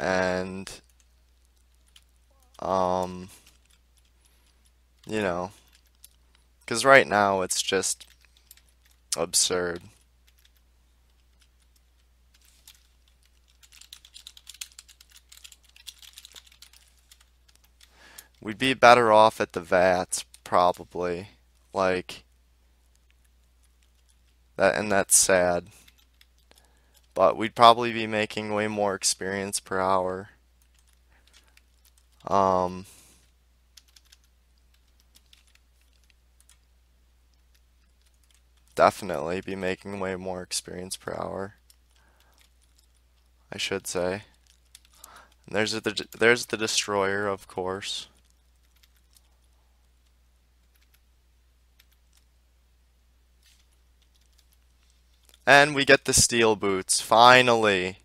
and you know, because right now it's just absurd. We'd be better off at the Vats, probably. Like, that, and that's sad. But we'd probably be making way more experience per hour. Definitely be making way more experience per hour, I should say. And there's the destroyer, of course. And we get the steel boots, finally.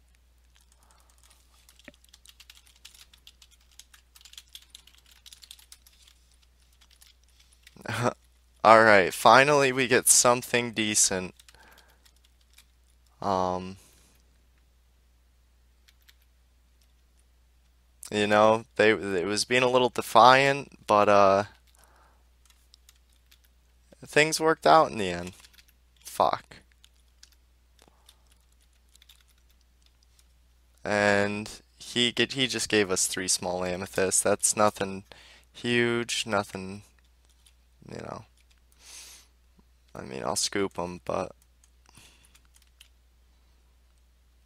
Alright, finally we get something decent. You know, it was being a little defiant, but things worked out in the end. Fuck. And he just gave us 3 small amethysts. That's nothing huge, nothing, you know. I mean, I'll scoop them, but.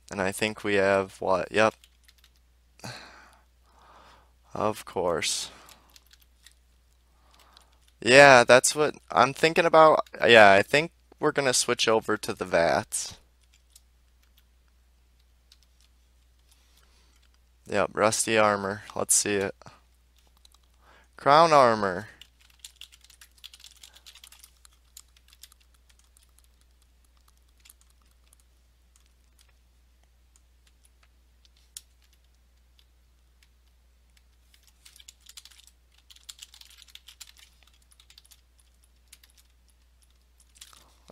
And I think we have what? Yep. Of course. Yeah, that's what I'm thinking about. Yeah, I think we're gonna switch over to the Vats. Yep, rusty armor. Let's see it. Crown armor.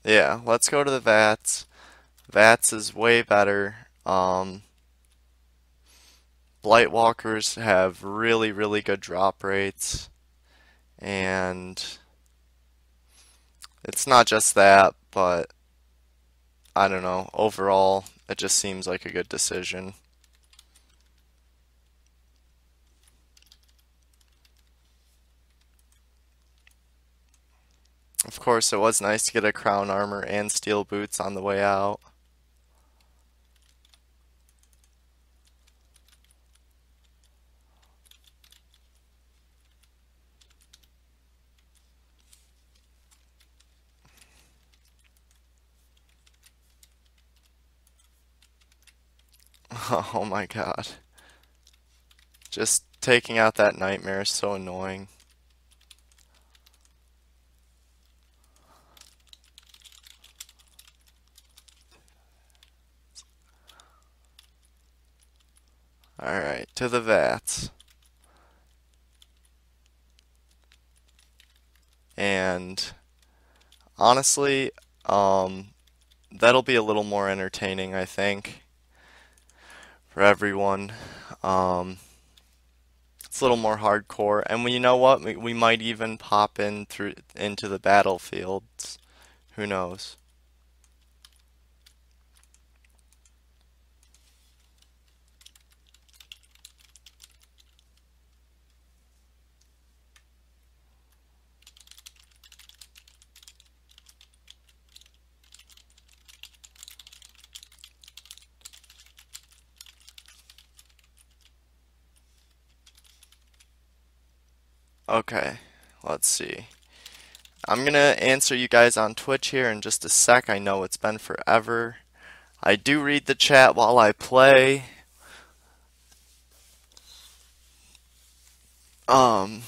Yeah, let's go to the Vats. Vats is way better. Blightwalkers have really, really good drop rates, and it's not just that, but I don't know, overall it just seems like a good decision. Of course, it was nice to get a crown armor and steel boots on the way out. Oh my god. Just taking out that nightmare is so annoying. Alright, to the Vats. And honestly, that'll be a little more entertaining, I think, for everyone. It's a little more hardcore, and we, you know what, we might even pop in into the battlefields, who knows. Okay, let's see. I'm gonna answer you guys on Twitch here in just a sec. I know it's been forever. I do read the chat while I play. Yeah,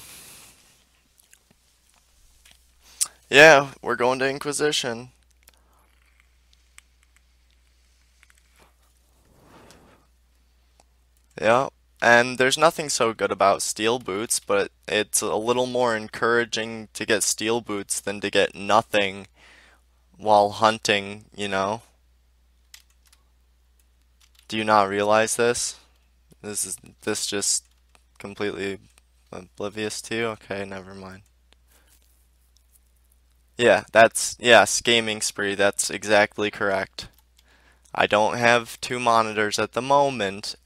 we're going to Inquisition. Yeah. And there's nothing so good about steel boots, but it's a little more encouraging to get steel boots than to get nothing while hunting, you know? Do you not realize this? This just completely oblivious to? Okay, never mind. Yeah, that's, yes, gaming spree, that's exactly correct. I don't have two monitors at the moment.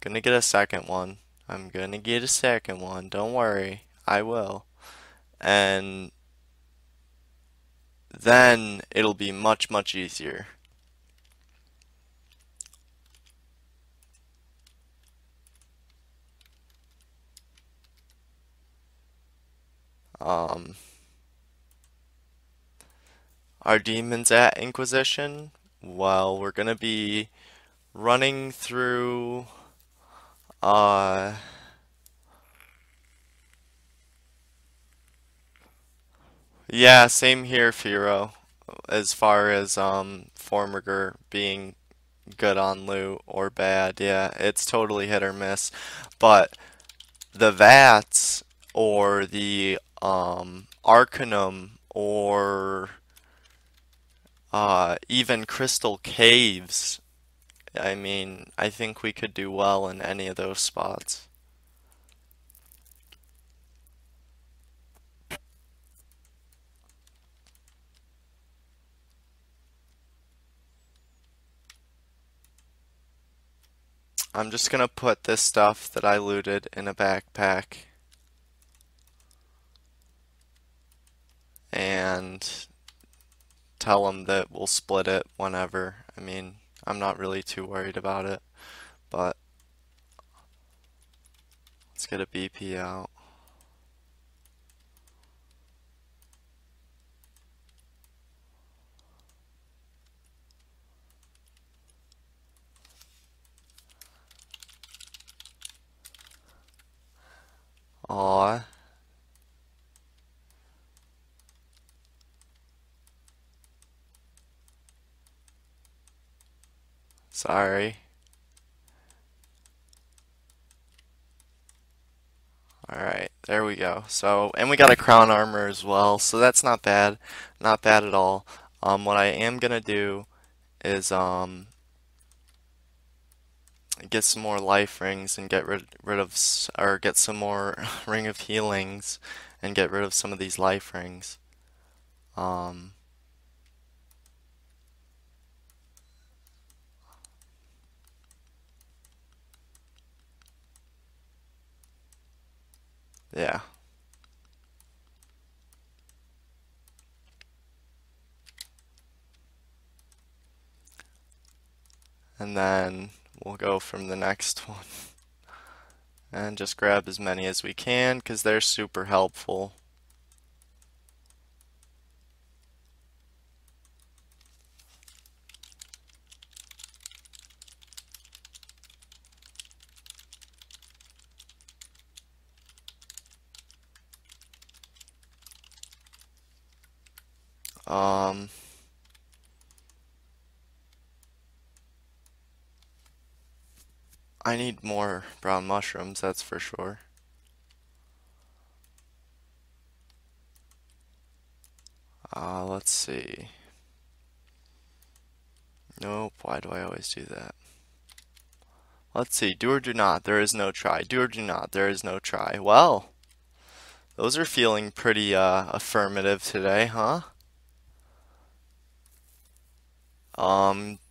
Gonna get a second one. I'm gonna get a second one. Don't worry, I will. And then it'll be much, much easier. Are demons at Inquisition? Well, we're gonna be running through yeah, same here, Firo, as far as Formorgar being good on loot or bad. Yeah, it's totally hit or miss, but the Vats or the Arcanum or even crystal caves, I mean, I think we could do well in any of those spots. I'm just gonna put this stuff that I looted in a backpack. And tell them that we'll split it whenever. I mean, I'm not really too worried about it, but let's get a BP out. Aww. Sorry. Alright, there we go. So, and we got a crown armor as well, so that's not bad. Not bad at all. What I am gonna do is, get some more life rings and get rid of, or get some more ring of healings and get rid of some of these life rings. Yeah. And then we'll go from the next one. And just grab as many as we can because they're super helpful. I need more brown mushrooms, that's for sure. Let's see. Nope, why do I always do that? Let's see, do or do not, there is no try. Do or do not, there is no try. Well, those are feeling pretty affirmative today, huh?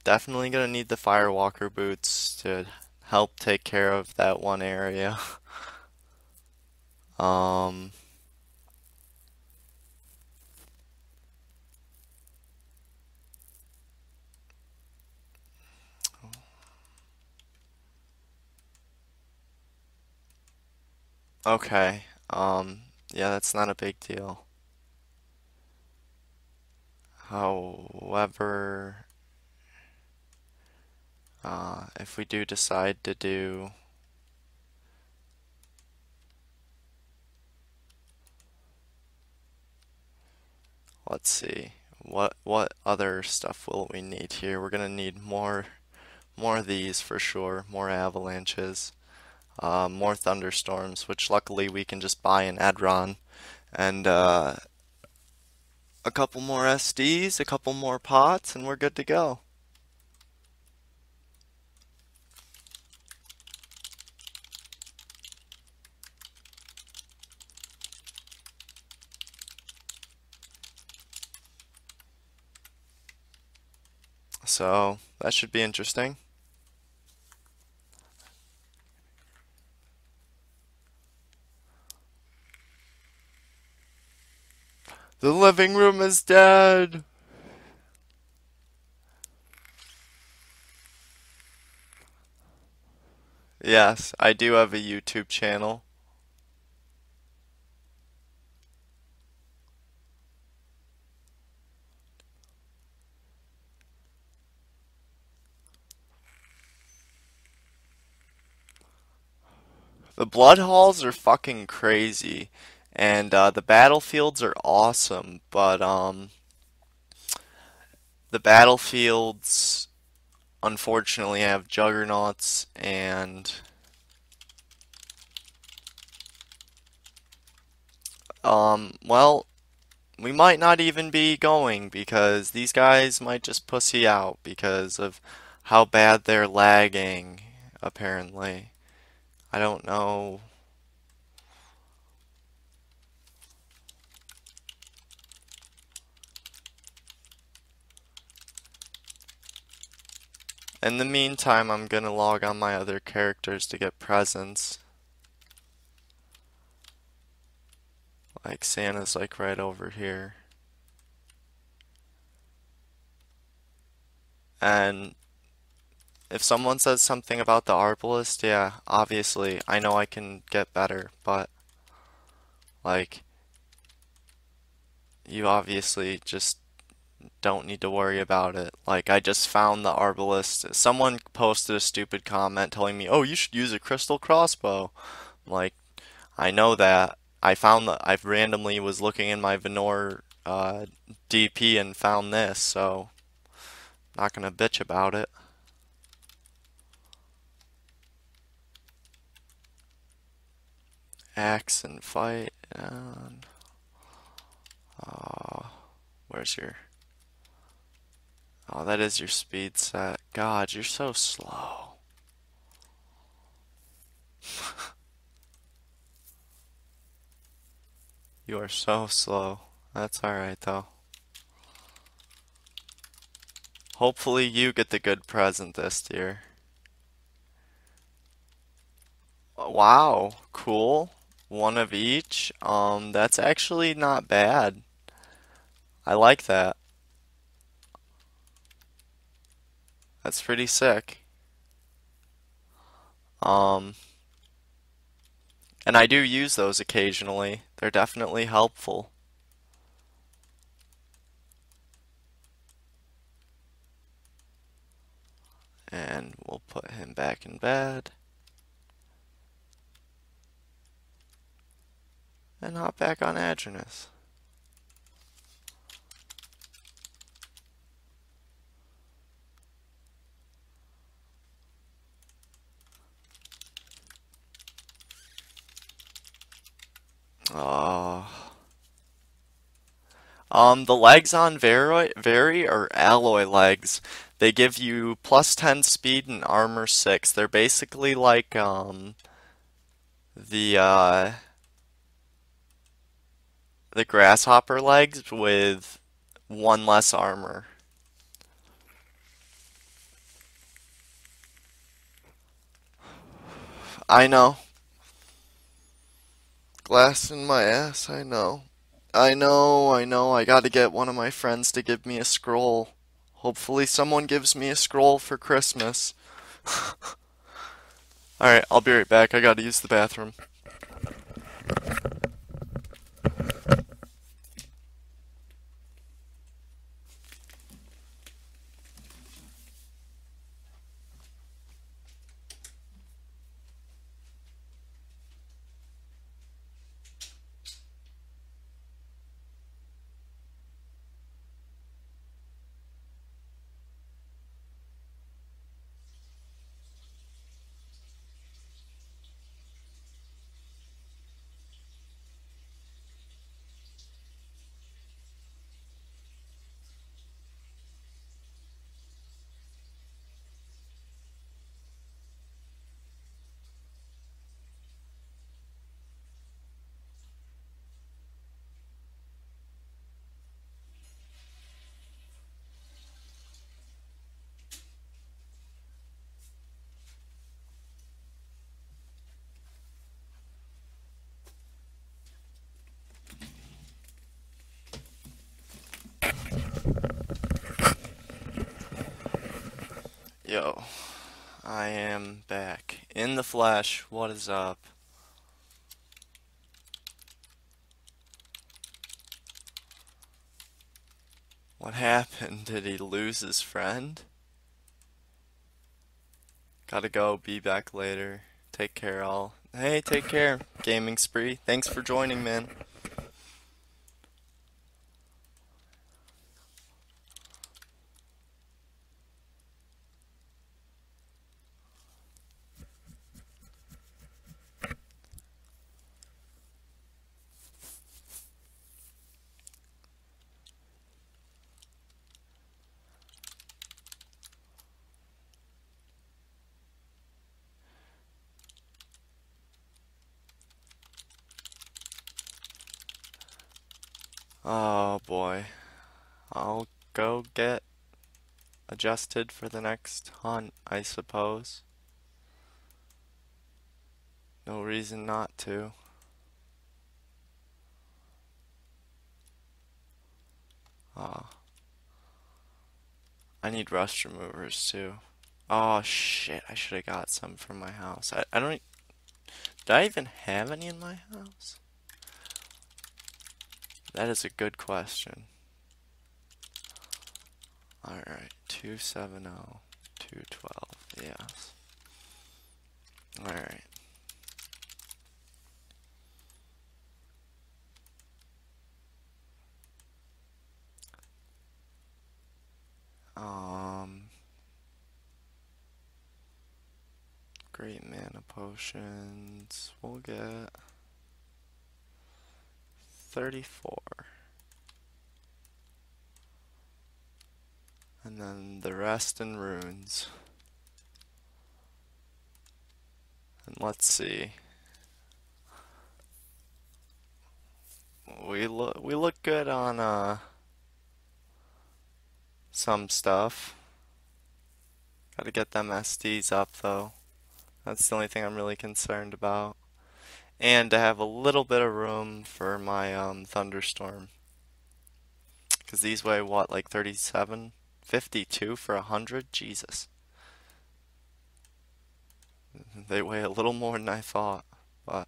Definitely gonna need the Firewalker boots to help take care of that one area. Okay, yeah, that's not a big deal. However, if we do decide to do let's see what other stuff will we need here. We're gonna need more of these for sure, more avalanches, more thunderstorms, which luckily we can just buy an Adron, and a couple more SDs, a couple more pots, and we're good to go. So that should be interesting. The living room is dead! Yes, I do have a YouTube channel. The blood halls are fucking crazy, and the battlefields are awesome, but the battlefields unfortunately have juggernauts and well, we might not even be going because these guys might just pussy out because of how bad they're lagging, apparently. I don't know. In the meantime, I'm gonna log on my other characters to get presents. Like Santa's like right over here. And if someone says something about the Arbalest, yeah, obviously, I know I can get better, but, like, you obviously just don't need to worry about it. Like, I just found the Arbalest. Someone posted a stupid comment telling me, oh, you should use a crystal crossbow. Like, I know that. I found that. I randomly was looking in my Venor DP and found this, so not gonna bitch about it. Axe and fight and where's your that is your speed set. God, you're so slow. You are so slow. That's alright though. Hopefully you get the good present this year. Wow, cool. One of each. That's actually not bad. I like that. That's pretty sick. And I do use those occasionally. They're definitely helpful. And we'll put him back in bed. And hop back on Adronus. Oh. The legs on Veri are alloy legs. They give you plus 10 speed and armor 6. They're basically like the grasshopper legs with one less armor. I know. Glass in my ass, I know. I know, I gotta get one of my friends to give me a scroll. Hopefully someone gives me a scroll for Christmas. Alright, I'll be right back. I gotta use the bathroom. Yo, I am back in the flesh. What is up? What happened? Did he lose his friend? Gotta go, be back later. Take care, all. Hey, take care, Gaming Spree. Thanks for joining, man. Oh boy, I'll go get adjusted for the next hunt, I suppose. No reason not to. Ah, I need rust removers too. Oh shit, I should have got some from my house. I don't. Did I even have any in my house? That is a good question. Alright, 270, 212, yes. Alright. Great mana potions, we'll get 34, and then the rest in runes. And let's see, we look good on some stuff. Gotta get them SDs up though. That's the only thing I'm really concerned about. And to have a little bit of room for my thunderstorm, because these weigh what, like 37, 52 for 100. Jesus, they weigh a little more than I thought. But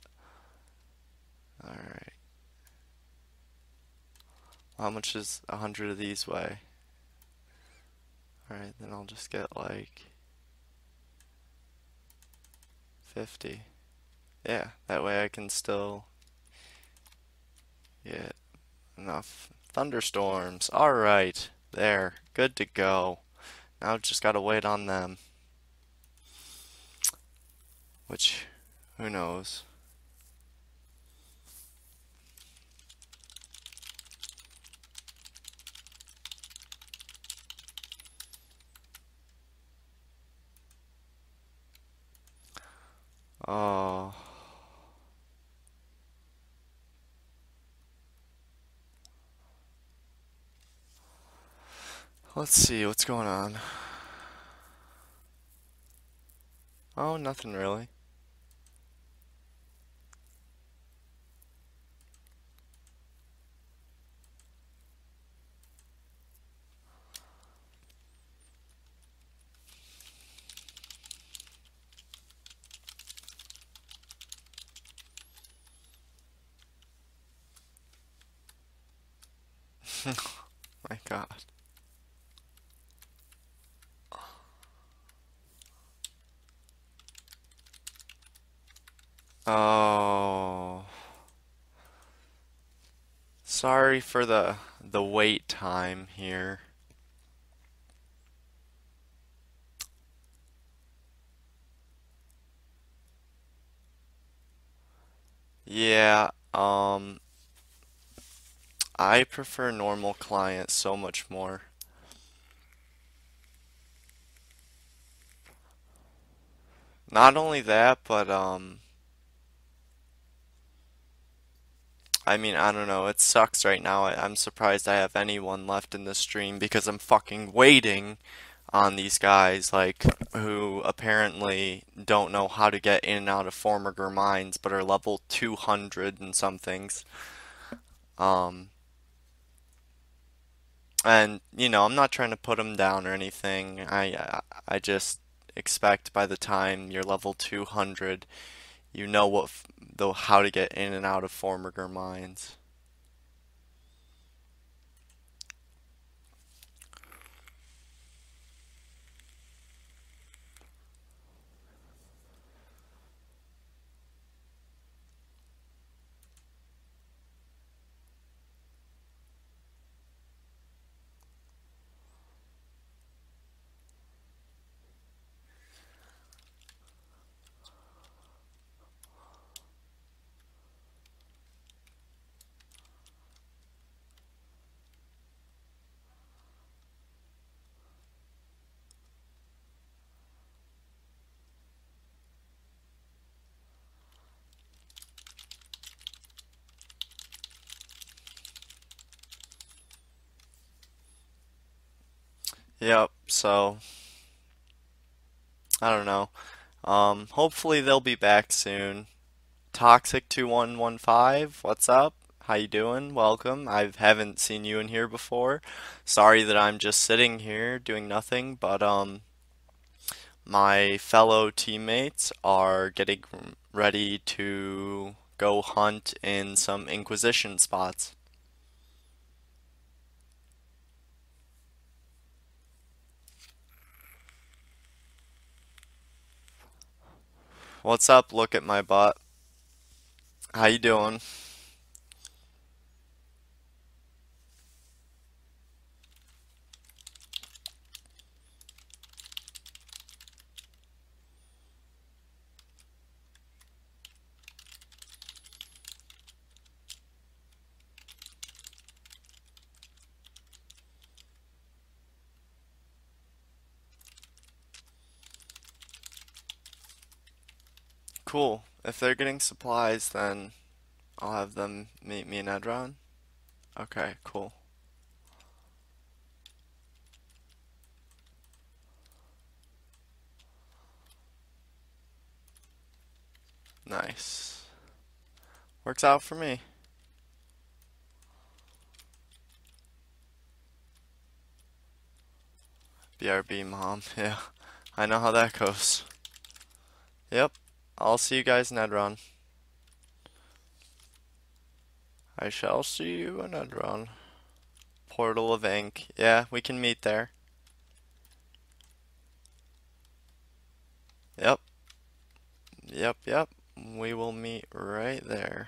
all right, how much does 100 of these weigh? All right, then I'll just get like 50. Yeah, that way I can still get enough thunderstorms. Alright, there, good to go. Now I've just got to wait on them. Which, who knows. Oh... Let's see what's going on. Oh, nothing really. My God. Oh, sorry for the wait time here. Yeah, I prefer normal clients so much more. Not only that, but I mean, I don't know, it sucks right now. I'm surprised I have anyone left in this stream because I'm fucking waiting on these guys, like, who apparently don't know how to get in and out of Formorgar Mines, but are level 200 and some things. And, you know, I'm not trying to put him down or anything. I just expect by the time you're level 200, you know how to get in and out of Formorgar Mines. Yep, so I don't know. Hopefully they'll be back soon. Toxic2115, what's up? How you doing? Welcome. I haven't seen you in here before. Sorry that I'm just sitting here doing nothing, but my fellow teammates are getting ready to go hunt in some Inquisition spots. What's up? Look at my butt. How you doing? Cool. If they're getting supplies, then I'll have them meet me in Adron. Okay, cool. Nice. Works out for me. BRB, mom. Yeah, I know how that goes. Yep. I'll see you guys in Adron. I shall see you in Adron. Portal of Ink. Yeah, we can meet there. Yep. Yep, yep. We will meet right there.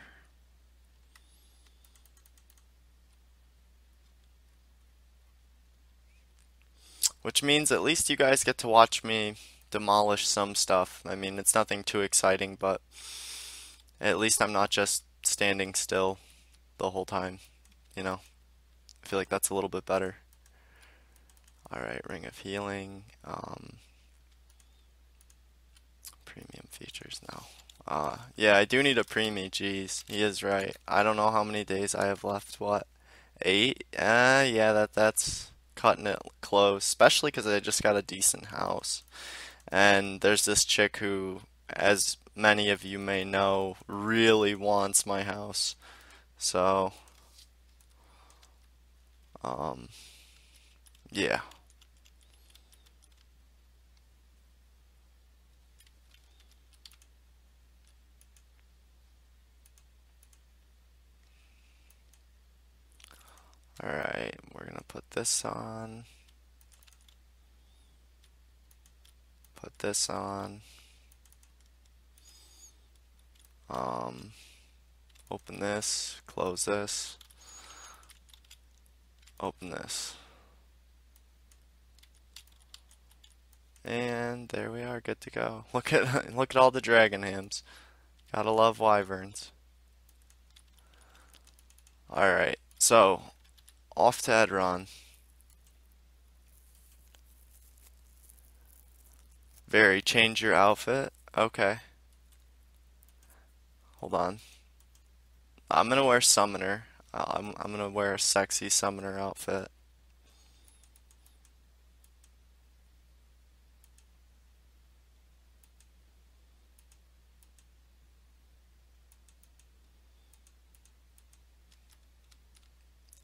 Which means at least you guys get to watch me demolish some stuff. I mean, it's nothing too exciting, but at least I'm not just standing still the whole time, you know? I feel like that's a little bit better. Alright, Ring of Healing. Premium features now. Yeah, I do need a preemie, jeez. He is right. I don't know how many days I have left, what? 8? Yeah, that's cutting it close, especially because I just got a decent house. And there's this chick who, as many of you may know, really wants my house. So, yeah. Alright, we're gonna put this on. Put this on. Open this, close this, open this. And there we are, good to go. Look at all the dragon hams. Gotta love wyverns. Alright, so off to Adron. Very, change your outfit. Okay. Hold on. I'm gonna wear summoner. I'm gonna wear a sexy summoner outfit.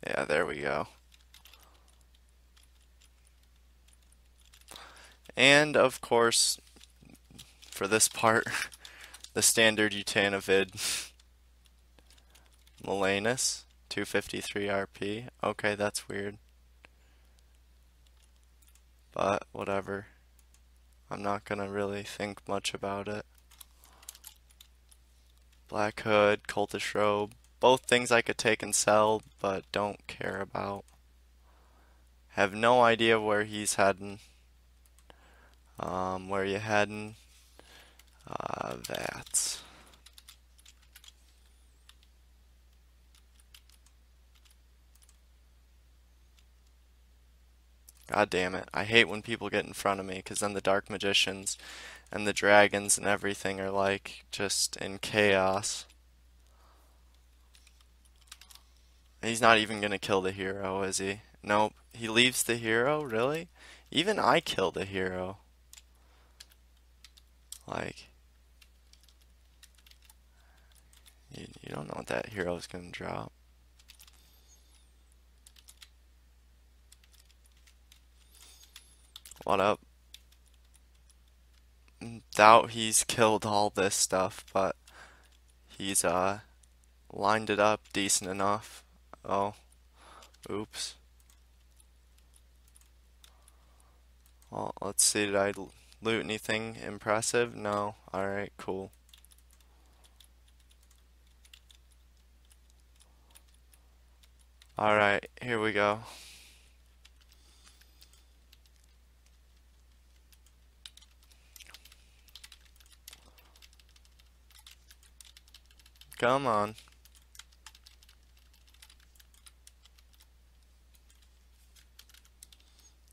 Yeah, there we go. And of course, for this part, the standard Utanavid Milanus, 253 RP. Okay, that's weird. But whatever. I'm not gonna really think much about it. Black Hood, Cultish Robe, both things I could take and sell, but don't care about. Have no idea where he's heading. Where you heading? Vats. God damn it. I hate when people get in front of me, because then the Dark Magicians and the dragons and everything are like just in chaos. He's not even gonna kill the hero, is he? Nope. He leaves the hero? Really? Even I killed a hero. Like, you don't know what that hero is gonna drop. What up? Doubt he's killed all this stuff, but he's lined it up decent enough. Oh, oops. Well, let's see, did I loot anything impressive? No. Alright, cool. Alright, here we go. Come on.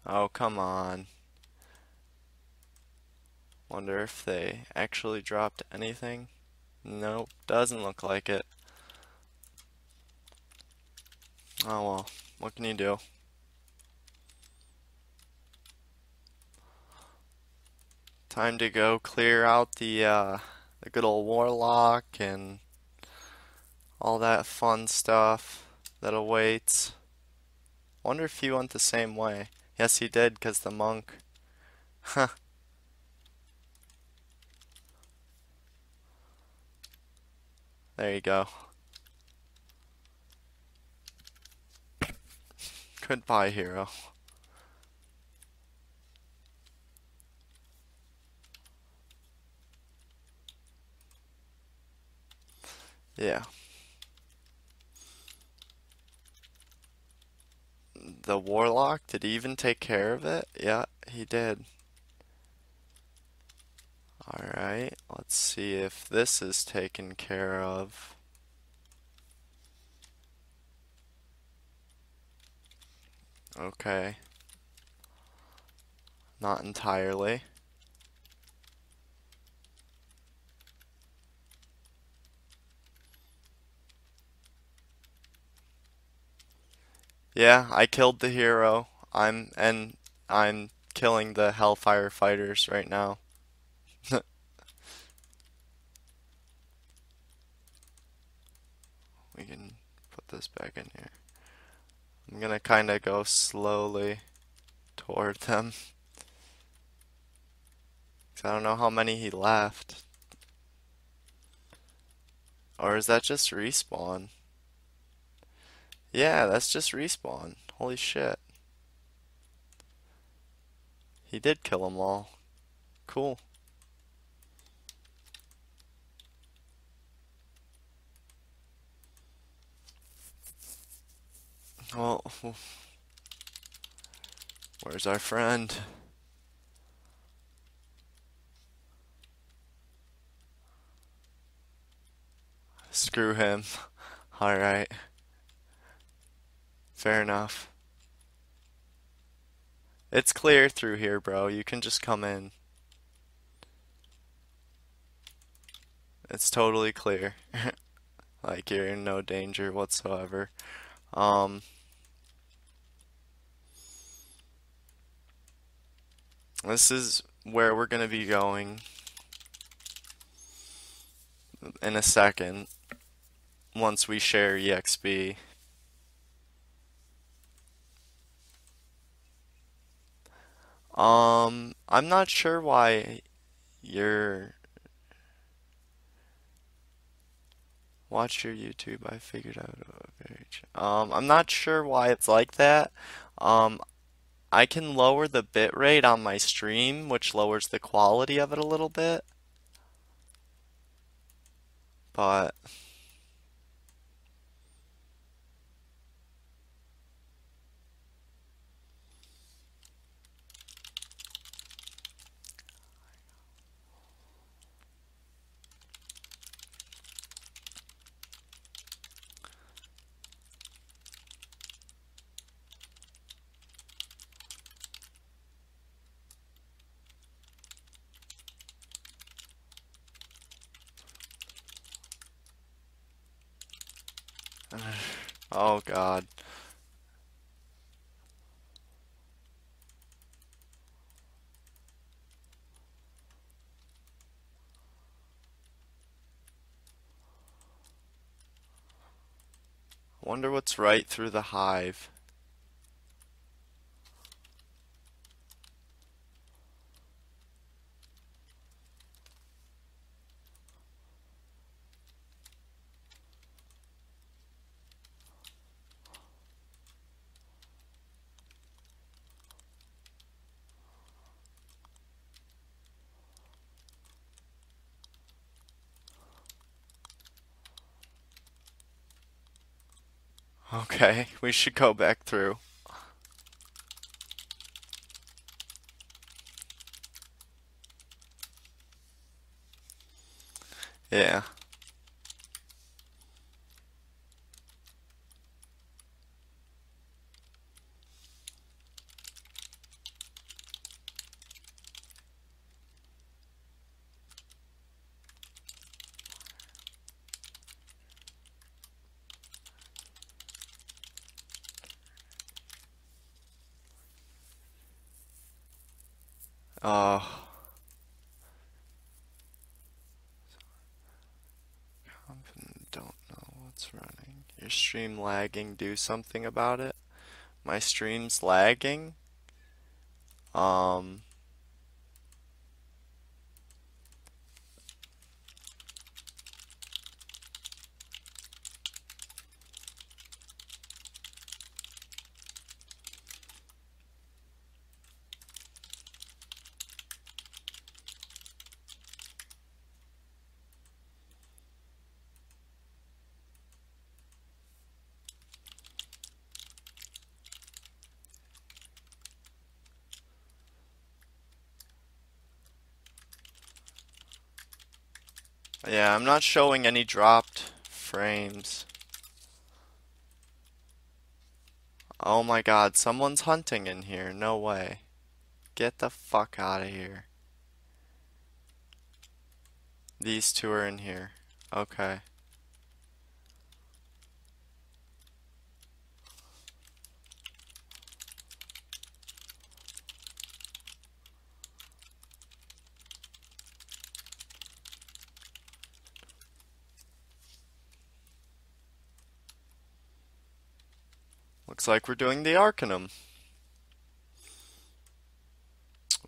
Oh, come on. Wonder if they actually dropped anything. Nope, doesn't look like it. Oh well, what can you do? Time to go clear out the good old Warlock and all that fun stuff that awaits. Wonder if he went the same way. Yes, he did, because the monk. Huh. There you go. Goodbye, hero. Yeah. The Warlock, did he even take care of it? Yeah, he did. Alright, let's see if this is taken care of. Okay. Not entirely. Yeah, I killed the hero. I'm killing the Hellfire fighters right now. We can put this back in here. I'm gonna kinda go slowly toward them. 'Cause I don't know how many he left. Or is that just respawn? Yeah, that's just respawn. Holy shit. He did kill them all. Cool. Well, where's our friend? Screw him. Alright. Fair enough. It's clear through here, bro. You can just come in. It's totally clear. Like, you're in no danger whatsoever. This is where we're gonna be going in a second, once we share EXP. I'm not sure why you're... Watch your YouTube, I figured out a page. I'm not sure why it's like that. I can lower the bitrate on my stream, which lowers the quality of it a little bit. But... Oh God. Wonder what's right through the hive. Okay, we should go back through. Yeah. Confident, don't know what's running. Your stream lagging, do something about it. My stream's lagging. Yeah, I'm not showing any dropped frames. Oh my God, someone's hunting in here. No way. Get the fuck out of here. These two are in here. Okay. Looks like we're doing the Arcanum,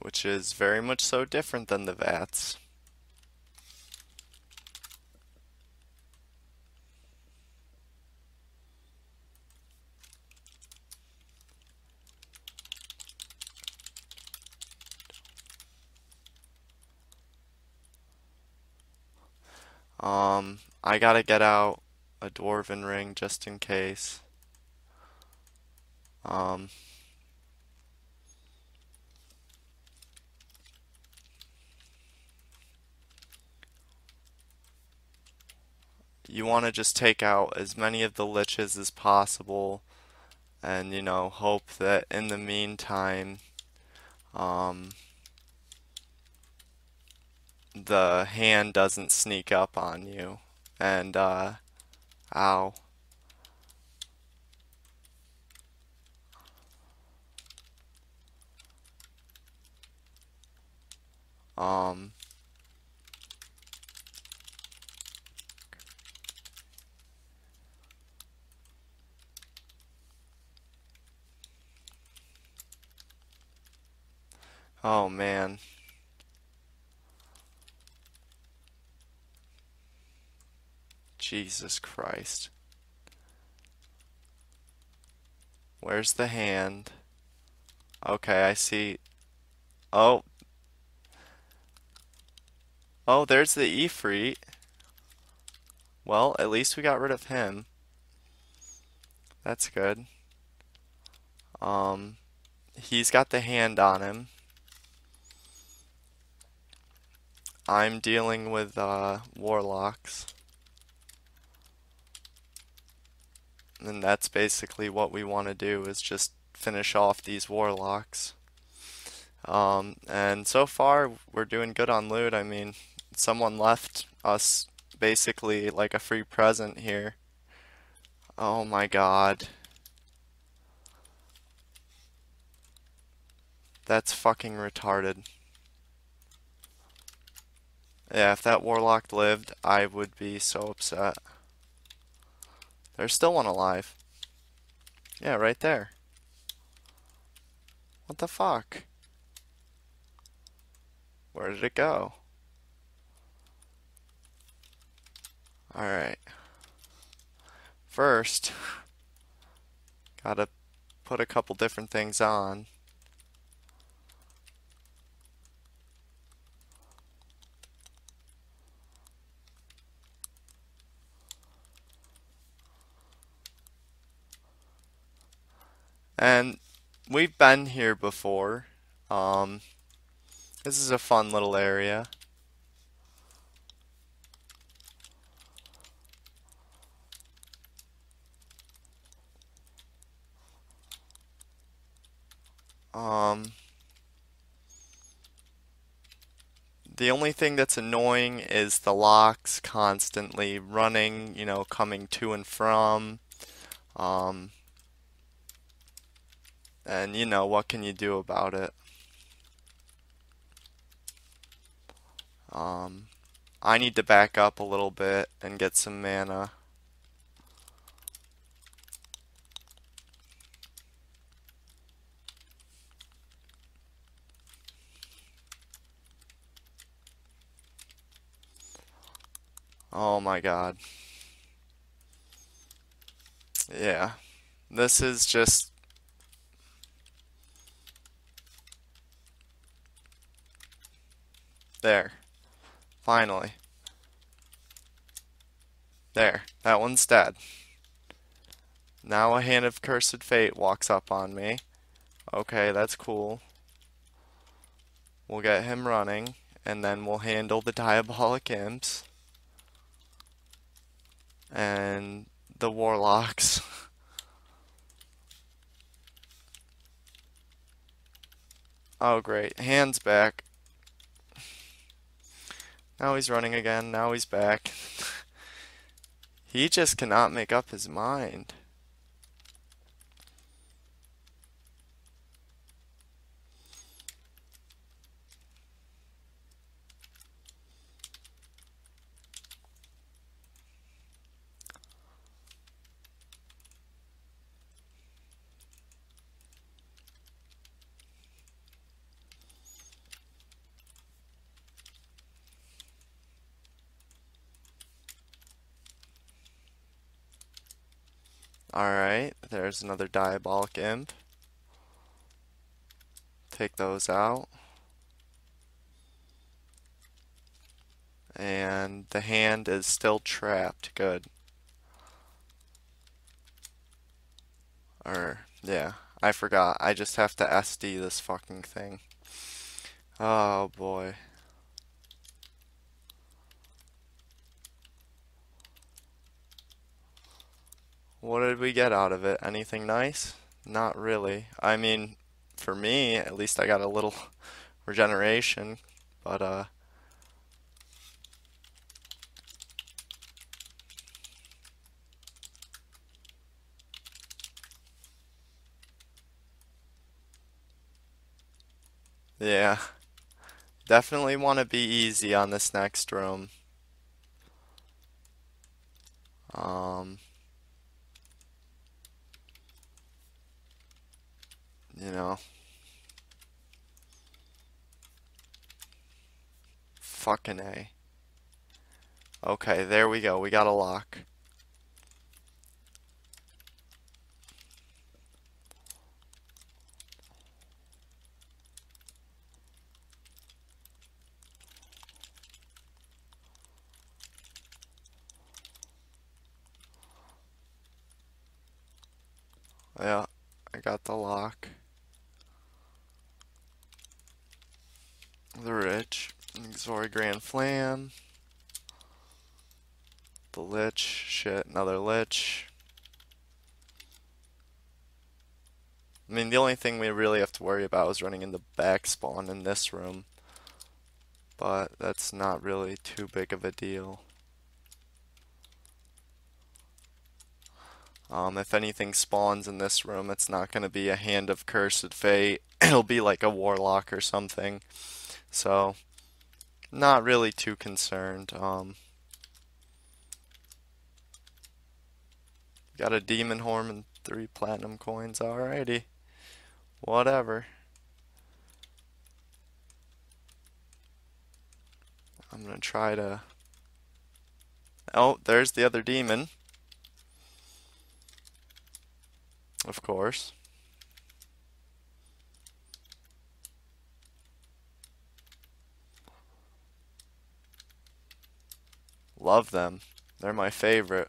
which is very much so different than the Vats. I gotta get out a Dwarven ring just in case. You want to just take out as many of the liches as possible and, you know, hope that in the meantime, the hand doesn't sneak up on you and, ow. Oh man. Jesus Christ. Where's the hand? Okay, I see. Oh. Oh, there's the Ifrit. Well, at least we got rid of him. That's good. He's got the hand on him. I'm dealing with warlocks. And that's basically what we want to do, is just finish off these warlocks. And so far we're doing good on loot. I mean, someone left us basically like a free present here. Oh my god. That's fucking retarded. Yeah, if that warlock lived, I would be so upset. There's still one alive. Yeah, right there. What the fuck? Where did it go? Alright. First, gotta put a couple different things on. And we've been here before. This is a fun little area. The only thing that's annoying is the locks constantly running, you know, coming to and from. And, you know, what can you do about it? I need to back up a little bit and get some mana. Oh my god. Yeah. This is just... There. Finally. There. That one's dead. Now a Hand of Cursed Fate walks up on me. Okay, that's cool. We'll get him running, and then we'll handle the Diabolic Imps. And the Warlocks. Oh great. Hand's back. Now he's running again, now he's back. He just cannot make up his mind. Alright, there's another Diabolic Imp. Take those out. And the hand is still trapped. Good. Or, yeah, I forgot. I just have to SD this fucking thing. Oh boy. What did we get out of it? Anything nice? Not really. I mean, for me, at least I got a little regeneration, but yeah. Definitely want to be easy on this next room. You know, Fucking A. Okay, there we go. We got a lock. Yeah, I got the lock. The Rich. Xori Grand Flam. The Lich. Shit, another Lich. I mean, the only thing we really have to worry about is running into back spawn in this room. But that's not really too big of a deal. If anything spawns in this room, it's not going to be a Hand of Cursed Fate. It'll be like a Warlock or something. So, not really too concerned. Got a Demon Horn and 3 Platinum Coins. Alrighty. Whatever. I'm going to try to... Oh, there's the other demon. Of course. Love them. They're my favorite.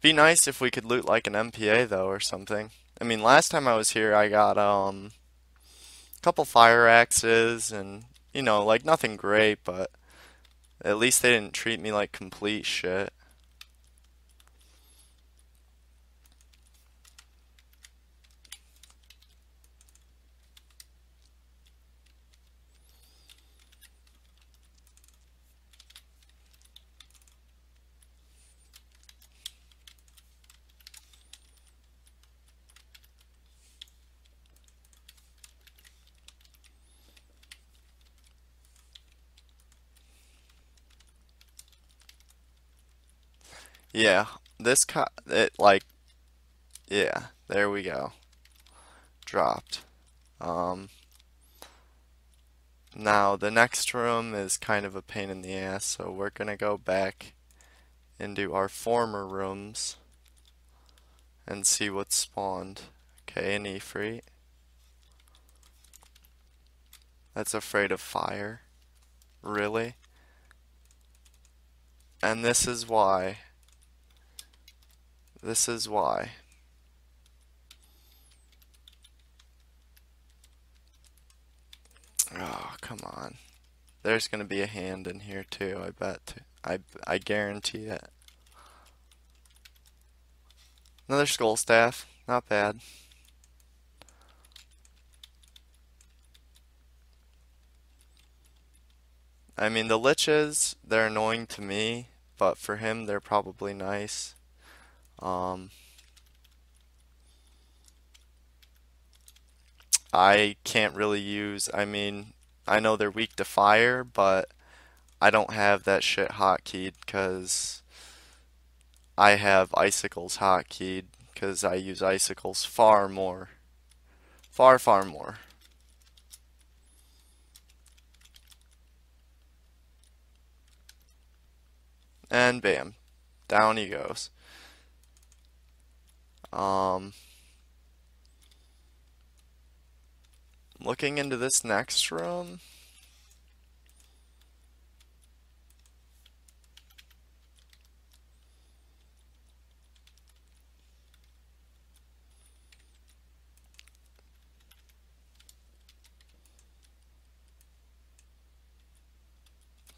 Be nice if we could loot like an MPA though or something. I mean, last time I was here I got a couple fire axes and, you know, like nothing great, but at least they didn't treat me like complete shit. Yeah, yeah, there we go. Dropped. Now the next room is kind of a pain in the ass, so we're gonna go back into our former rooms and see what spawned. Okay, an Ifrit. That's afraid of fire. Really? And this is why. This is why. Oh, come on. There's going to be a hand in here too, I bet. I guarantee it. Another skull staff. Not bad. I mean, the liches, they're annoying to me, but for him, they're probably nice. I can't really use, I mean, I know they're weak to fire, but I don't have that shit hotkeyed because I have icicles hotkeyed because I use icicles far more, far more. And bam, down he goes. Looking into this next room,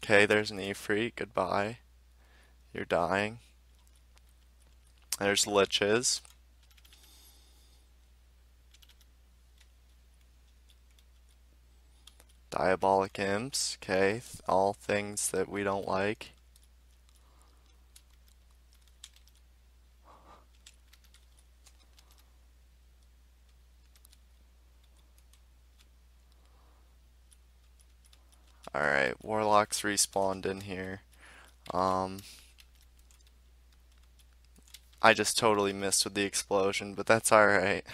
okay, there's an Ifrit. Goodbye, you're dying. There's liches. Diabolic imps, okay, all things that we don't like. Alright, warlocks respawned in here. I just totally missed with the explosion, but that's alright.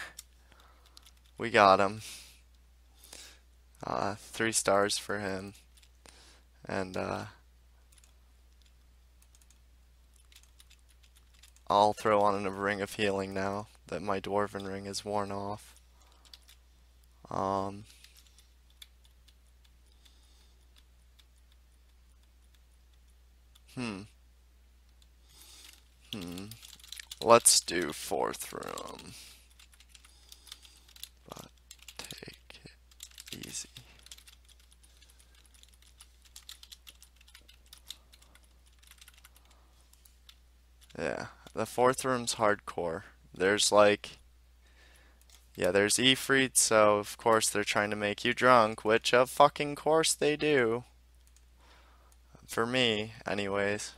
We got him. 3 stars for him, and I'll throw on a ring of healing now that my dwarven ring is worn off. Let's do 4th room, but take it easy. Yeah, the 4th room's hardcore. There's like, yeah, there's Ifrit, so of course they're trying to make you drunk, which of fucking course they do. For me, anyways.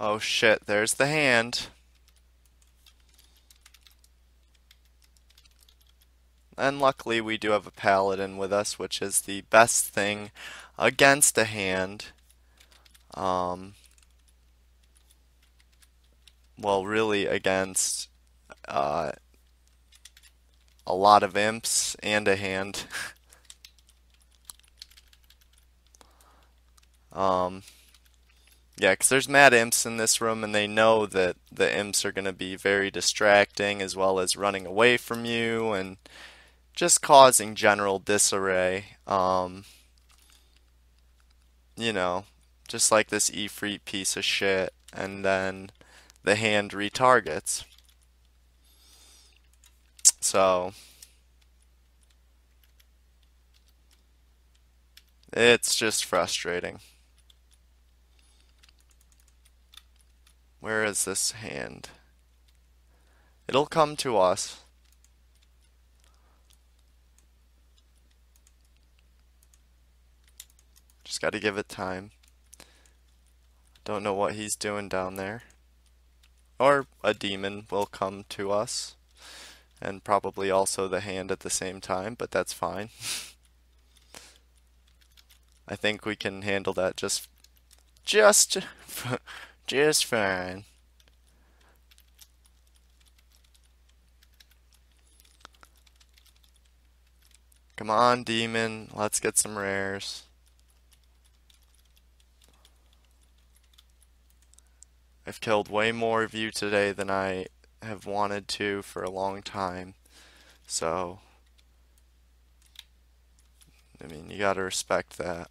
Oh shit, there's the hand. And luckily we do have a paladin with us, which is the best thing against a hand. Well, really against a lot of imps and a hand. Yeah, because there's mad imps in this room, and they know that the imps are going to be very distracting, as well as running away from you and just causing general disarray. You know, just like this Ifrit piece of shit, and then the hand retargets. So, it's just frustrating. Where is this hand? It'll come to us. Just gotta give it time. Don't know what he's doing down there. Or a demon will come to us. And probably also the hand at the same time, but that's fine. I think we can handle that just just fine. Come on, demon. Let's get some rares. I've killed way more of you today than I have wanted to for a long time. So, I mean, you gotta respect that.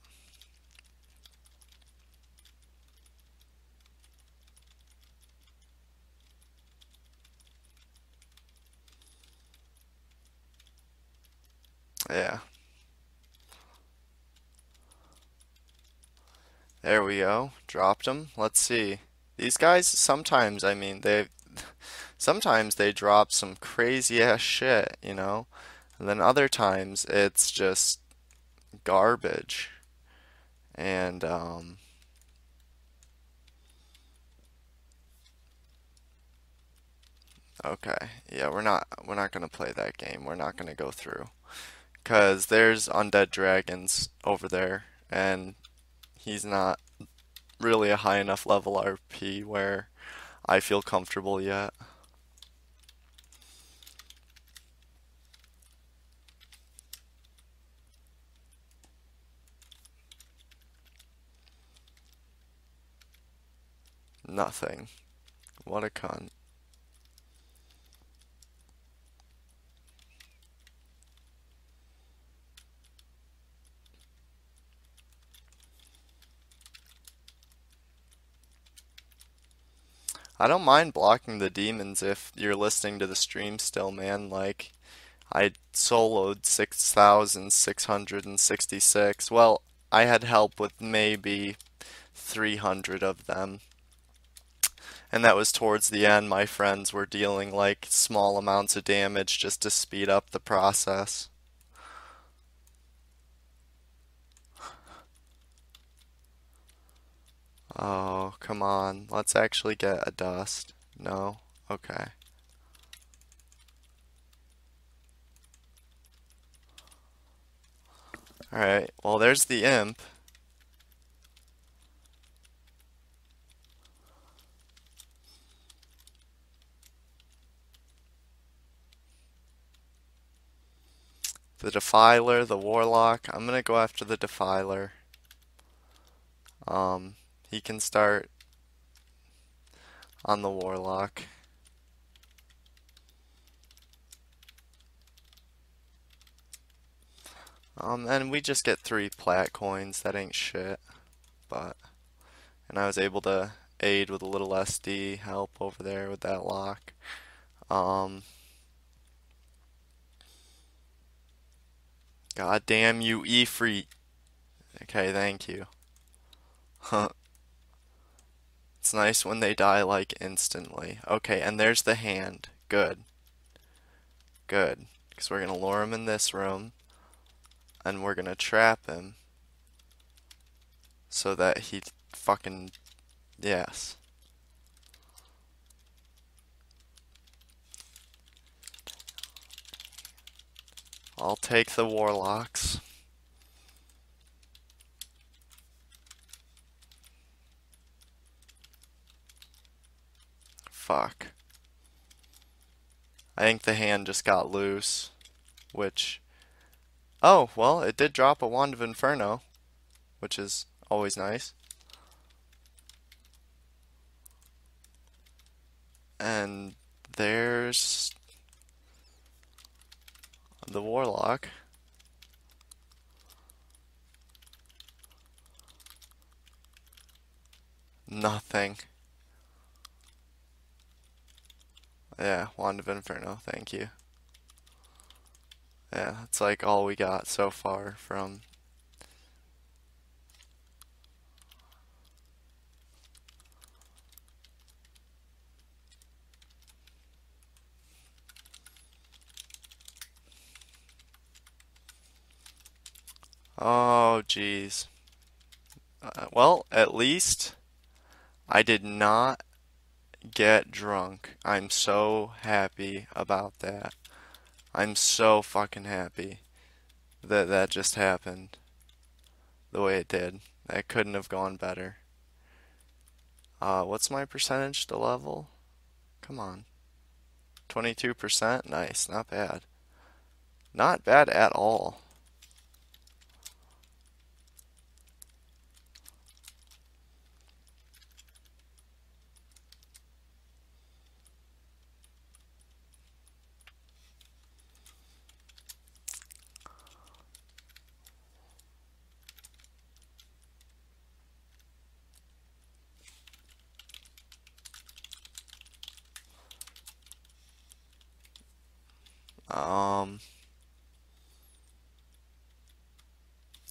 Yeah. There we go. Dropped them. Let's see. These guys sometimes, I mean, sometimes they drop some crazy ass shit, you know? And then other times it's just garbage. And okay. Yeah, we're not going to play that game. We're not going to go through. Because there's undead dragons over there, and he's not really a high enough level RP where I feel comfortable yet. Nothing. What a cunt. I don't mind blocking the demons if you're listening to the stream still, man. Like, I soloed 6,666. Well, I had help with maybe 300 of them. And that was towards the end. My friends were dealing, like, small amounts of damage just to speed up the process. Come on, let's actually get a dust. No? Okay. Alright, well there's the imp. The Defiler, the Warlock. I'm gonna go after the Defiler. He can start on the Warlock. And we just get 3 plat coins. That ain't shit. But, and I was able to aid with a little SD help over there with that lock. God damn you, E-Free. Okay, thank you. Huh. It's nice when they die, like, instantly. Okay, and there's the hand. Good. Good. Because we're going to lure him in this room. And we're going to trap him. So that he fucking... Yes. I'll take the Warlocks. Fuck. I think the hand just got loose. Which... Oh, well, it did drop a Wand of Inferno. Which is always nice. And there's... the Warlock. Nothing. Yeah, Wand of Inferno, thank you. Yeah, that's like all we got so far from... Oh, jeez. Well, at least I did not get drunk. I'm so happy about that. I'm so fucking happy that that just happened the way it did. That couldn't have gone better. What's my percentage to level? Come on. 22%? Nice. Not bad. Not bad at all.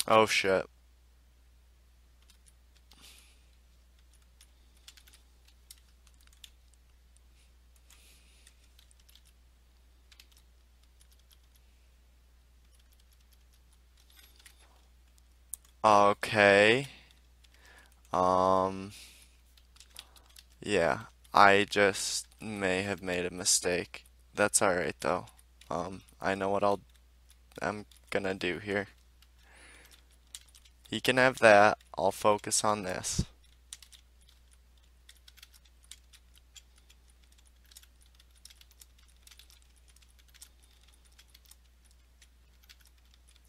Oh shit. Okay. Yeah, I just may have made a mistake. That's alright though. I know what I'm gonna do here. He can have that. I'll focus on this.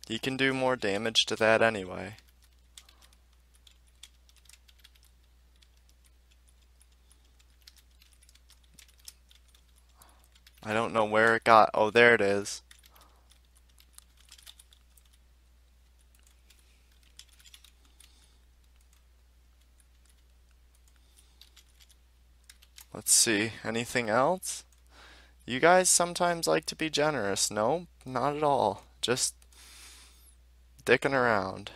He can do more damage to that anyway. I don't know where it got. Oh, there it is. Let's see. Anything else? You guys sometimes like to be generous. No, not at all. Just dicking around.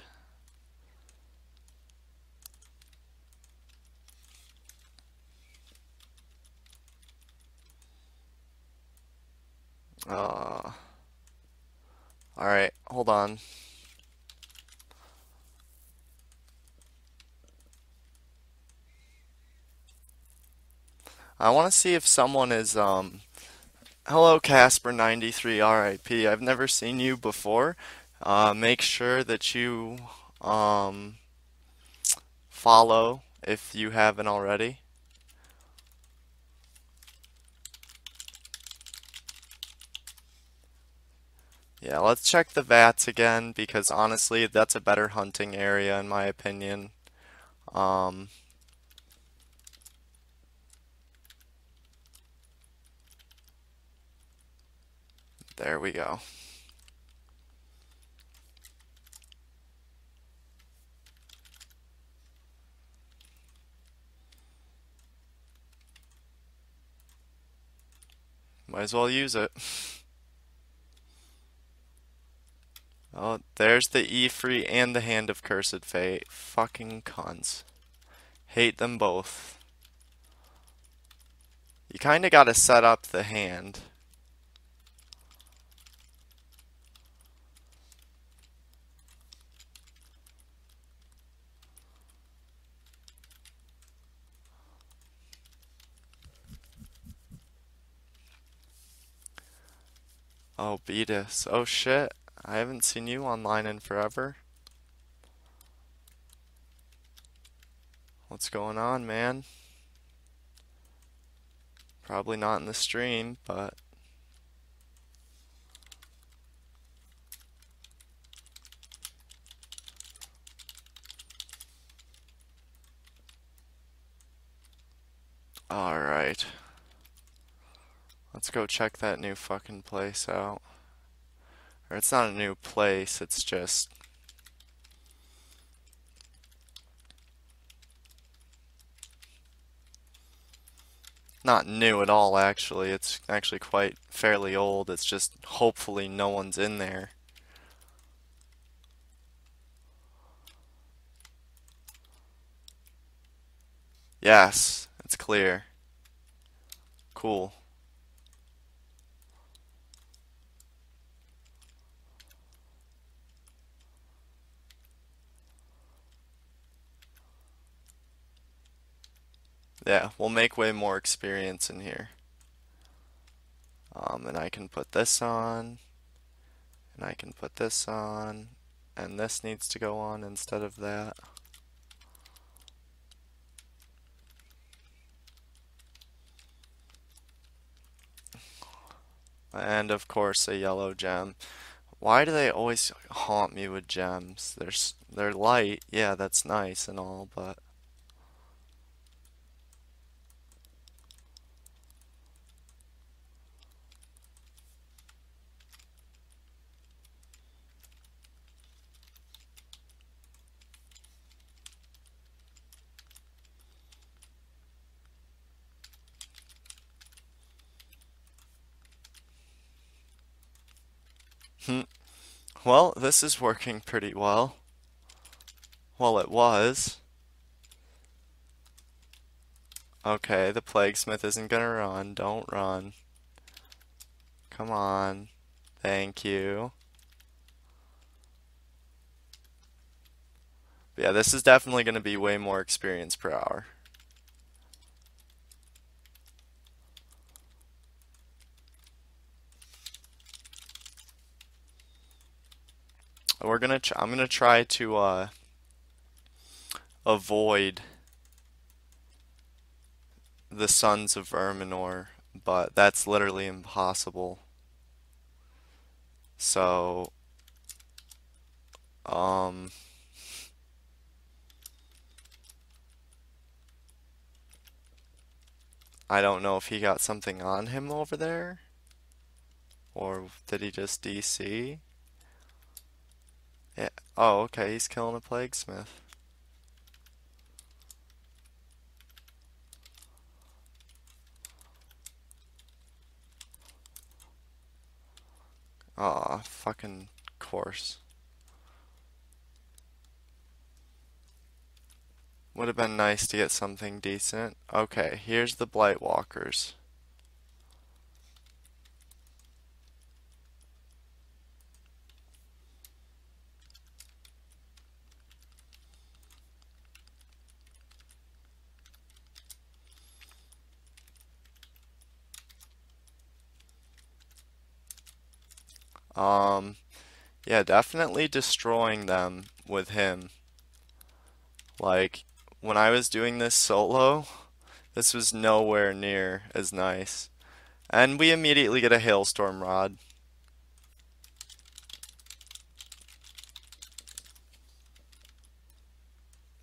Alright, hold on. I want to see if someone is, hello Casper93 RIP, I've never seen you before. Make sure that you follow if you haven't already. Yeah, let's check the vats again, because honestly, that's a better hunting area in my opinion. There we go. Might as well use it. Oh, there's the E-Free and the Hand of Cursed Fate. Fucking cons. Hate them both. You kinda gotta set up the hand. Oh, Beatus. Oh shit. I haven't seen you online in forever. What's going on, man? Probably not in the stream, but... Alright. Let's go check that new fucking place out. Or it's not a new place, it's just... not new at all, actually. It's actually quite fairly old. It's just hopefully no one's in there. Yes, it's clear. Cool. Yeah, we'll make way more experience in here. And I can put this on, and I can put this on, and this needs to go on instead of that. And of course a yellow gem. Why do they always haunt me with gems? They're light, yeah, that's nice and all, but... Well, this is working pretty well. Well, it was. Okay, the Plaguesmith isn't gonna run. Don't run. Come on. Thank you. But yeah, this is definitely gonna be way more experience per hour. We're gonna. I'm gonna try to avoid the Sons of Verminor, but that's literally impossible. So, I don't know if he got something on him over there, or did he just DC? Yeah. Oh, okay, he's killing a Plaguesmith. Aw, fucking course. Would have been nice to get something decent. Okay, here's the Blightwalkers. Yeah, definitely destroying them with him. Like, when I was doing this solo, this was nowhere near as nice. And we immediately get a hailstorm rod.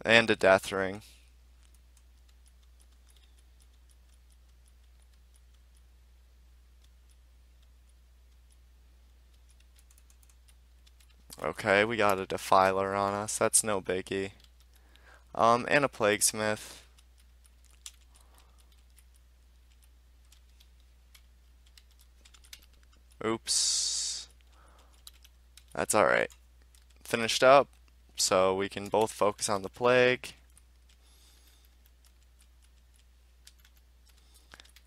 And a death ring. Okay, we got a defiler on us. That's no biggie. And a plaguesmith. Oops. That's alright. Finished up, so we can both focus on the plague.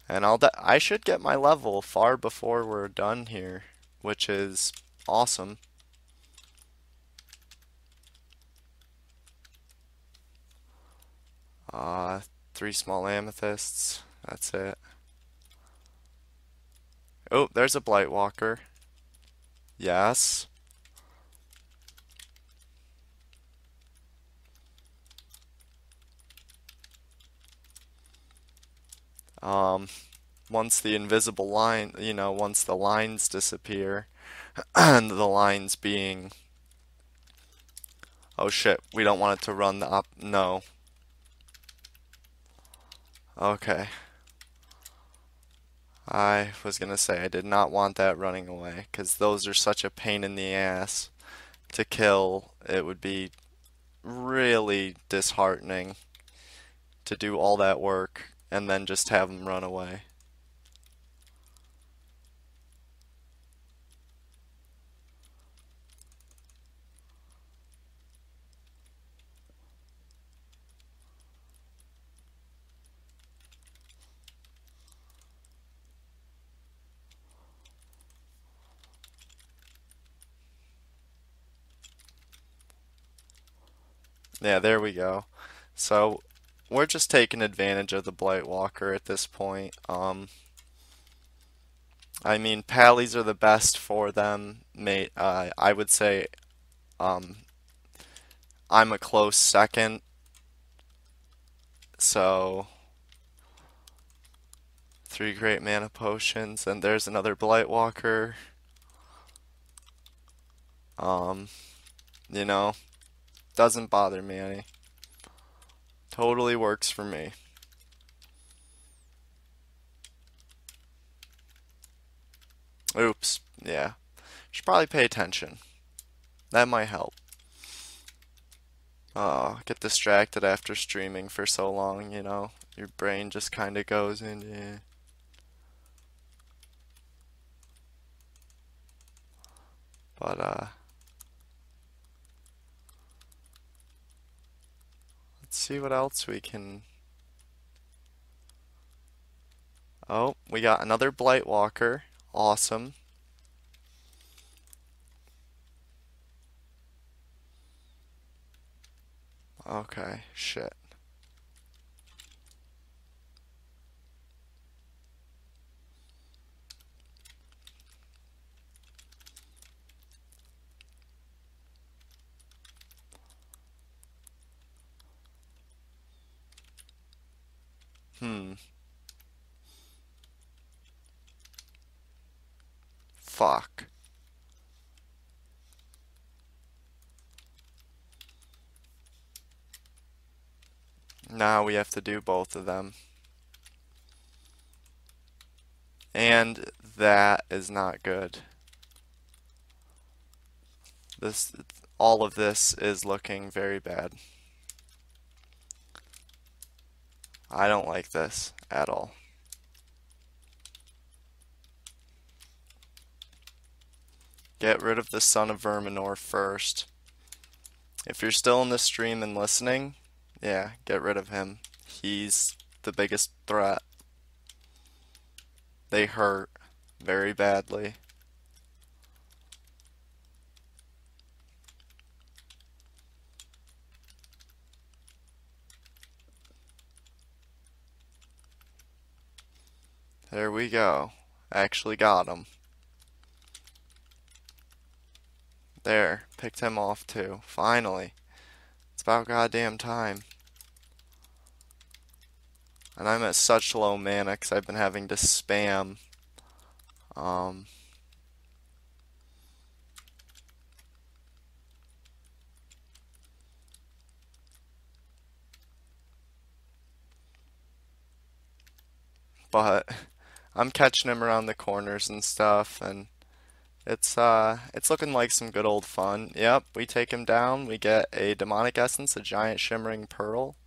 And I should get my level far before we're done here, which is awesome. Three small amethysts. That's it. Oh, there's a Blightwalker. Yes. Once the invisible line, you know, once the lines disappear, and the lines being... Oh shit, we don't want it to run the up. No. Okay. I was gonna say I did not want that running away, because those are such a pain in the ass to kill. It would be really disheartening to do all that work and then just have them run away. Yeah, there we go. So we're just taking advantage of the Blightwalker at this point. I mean, pallies are the best for them. I would say I'm a close second. So 3 great mana potions, and there's another Blightwalker. You know, doesn't bother me any. Totally works for me. Oops. Yeah. Should probably pay attention. That might help. Oh, get distracted after streaming for so long, you know. Your brain just kind of goes in. Yeah. But, see what else we can... Oh, we got another Blightwalker. Awesome. Okay, shit. Fuck. Now we have to do both of them. And that is not good. This, all of this is looking very bad. I don't like this at all. Get rid of the Son of Verminor first. If you're still in the stream and listening, yeah, get rid of him. He's the biggest threat. They hurt very badly. There we go. Actually got him. There, picked him off too. Finally. It's about goddamn time. And I'm at such low mana because I've been having to spam. But I'm catching him around the corners and stuff, and it's looking like some good old fun. Yep, we take him down. We get a demonic essence, a giant shimmering pearl.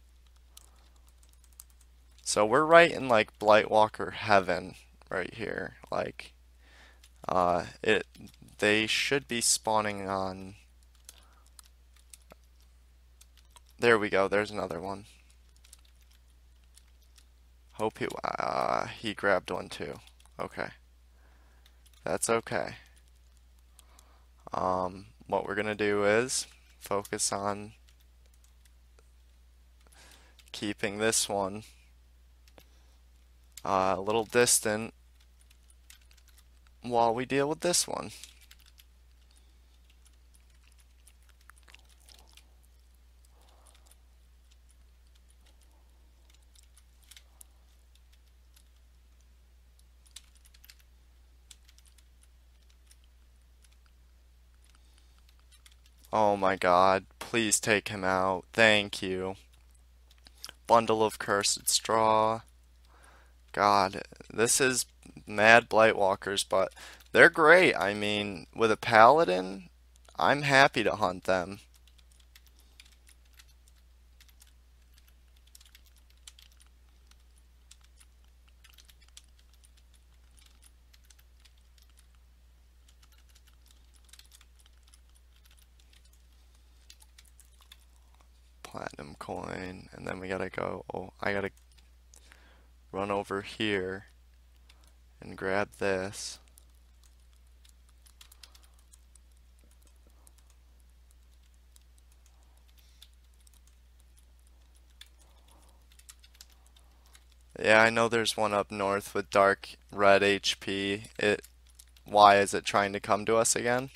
So we're right in like Blightwalker heaven right here. Like, they should be spawning on. There we go. There's another one. Hope he grabbed one too. Okay. That's okay. What we're gonna do is focus on keeping this one a little distant while we deal with this one. Oh my god, please take him out. Thank you. Bundle of cursed straw. God, this is mad Blightwalkers, but they're great. I mean, with a paladin, I'm happy to hunt them. Platinum coin, and then we gotta go. Oh, I gotta run over here and grab this. Yeah, I know there's one up north with dark red HP. Why is it trying to come to us again?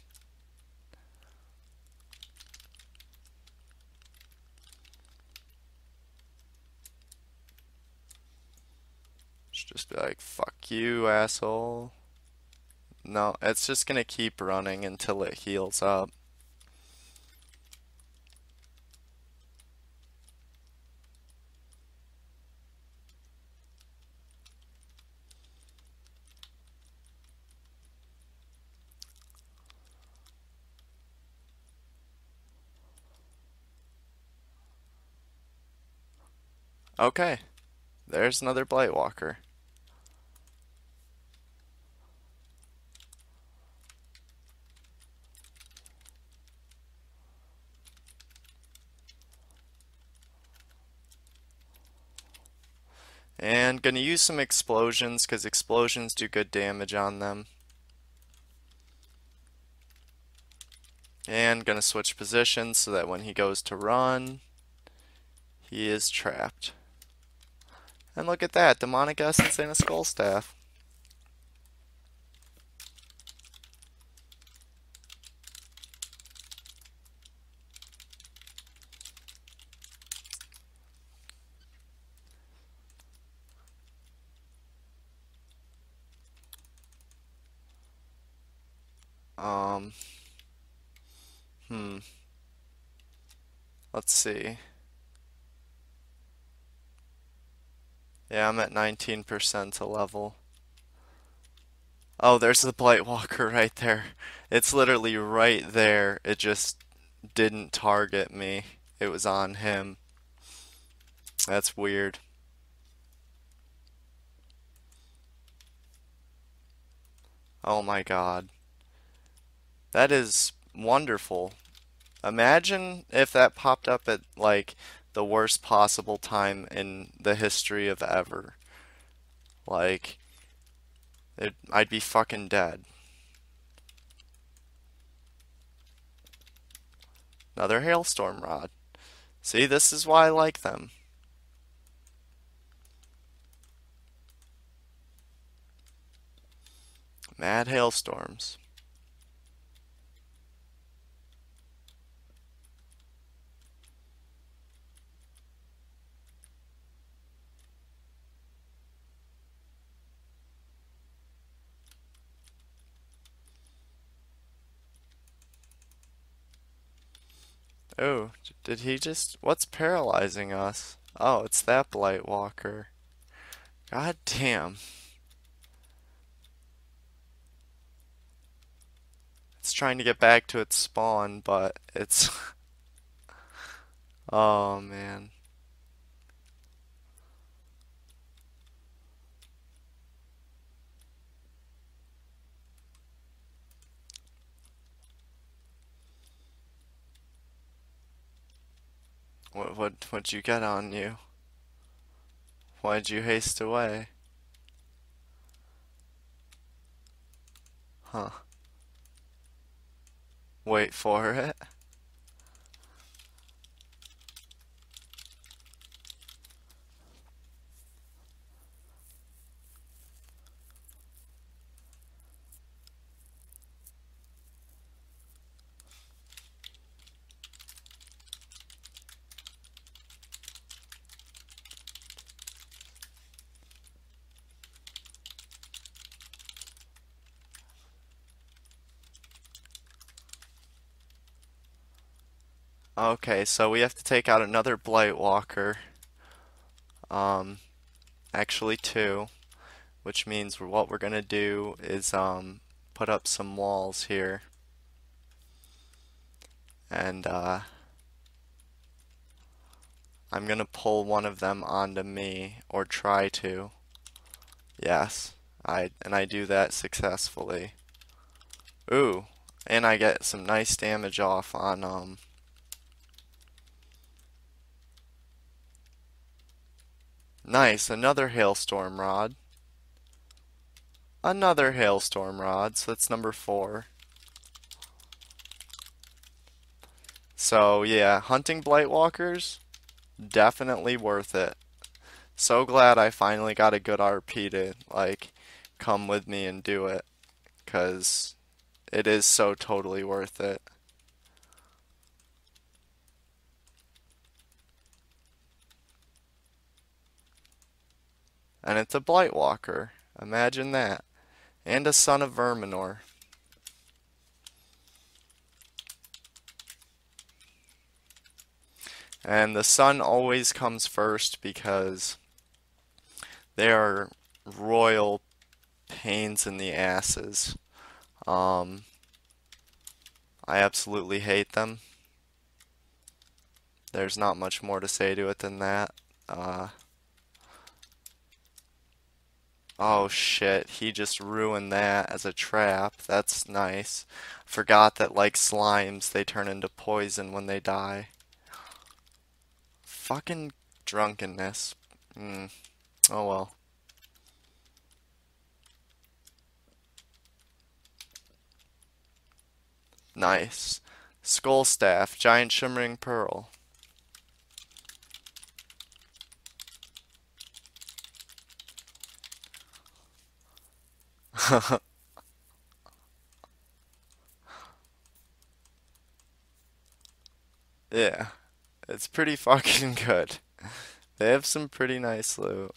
Just be like, fuck you, asshole. No, it's just gonna keep running until it heals up. Okay, there's another Blightwalker. And gonna use some explosions because explosions do good damage on them. And gonna switch positions so that when he goes to run, he is trapped. And look at that, demonic essence and a skull staff. Let's see. Yeah, I'm at 19% to level. Oh, there's the Blightwalker right there. It's literally right there. It just didn't target me. It was on him. That's weird. Oh my god. That is wonderful. Imagine if that popped up at like the worst possible time in the history of ever. Like, I'd be fucking dead. Another hailstorm rod. See, this is why I like them. Mad hailstorms. Oh, did he just... What's paralyzing us? Oh, it's that Blightwalker. God damn. It's trying to get back to its spawn, but it's... oh, man. What'd you get on you? Why'd you haste away? Huh. Wait for it. Okay, so we have to take out another Blightwalker. Actually two, which means what we're gonna do is put up some walls here, and I'm gonna pull one of them onto me, or try to. Yes, I do that successfully. Ooh, and I get some nice damage off on Nice, another hailstorm rod. Another hailstorm rod, so that's number 4. So yeah, hunting Blightwalkers, definitely worth it. So glad I finally got a good RP to like come with me and do it, 'cause it is so totally worth it. And it's a Blightwalker. Imagine that. And a son of Verminor. And the son always comes first because they are royal pains in the asses. I absolutely hate them. There's not much more to say to it than that. Oh shit, he just ruined that as a trap. That's nice. Forgot that like slimes, they turn into poison when they die. Fucking drunkenness. Oh well. Nice. Skull Staff, giant shimmering pearl. Yeah, it's pretty fucking good. They have some pretty nice loot.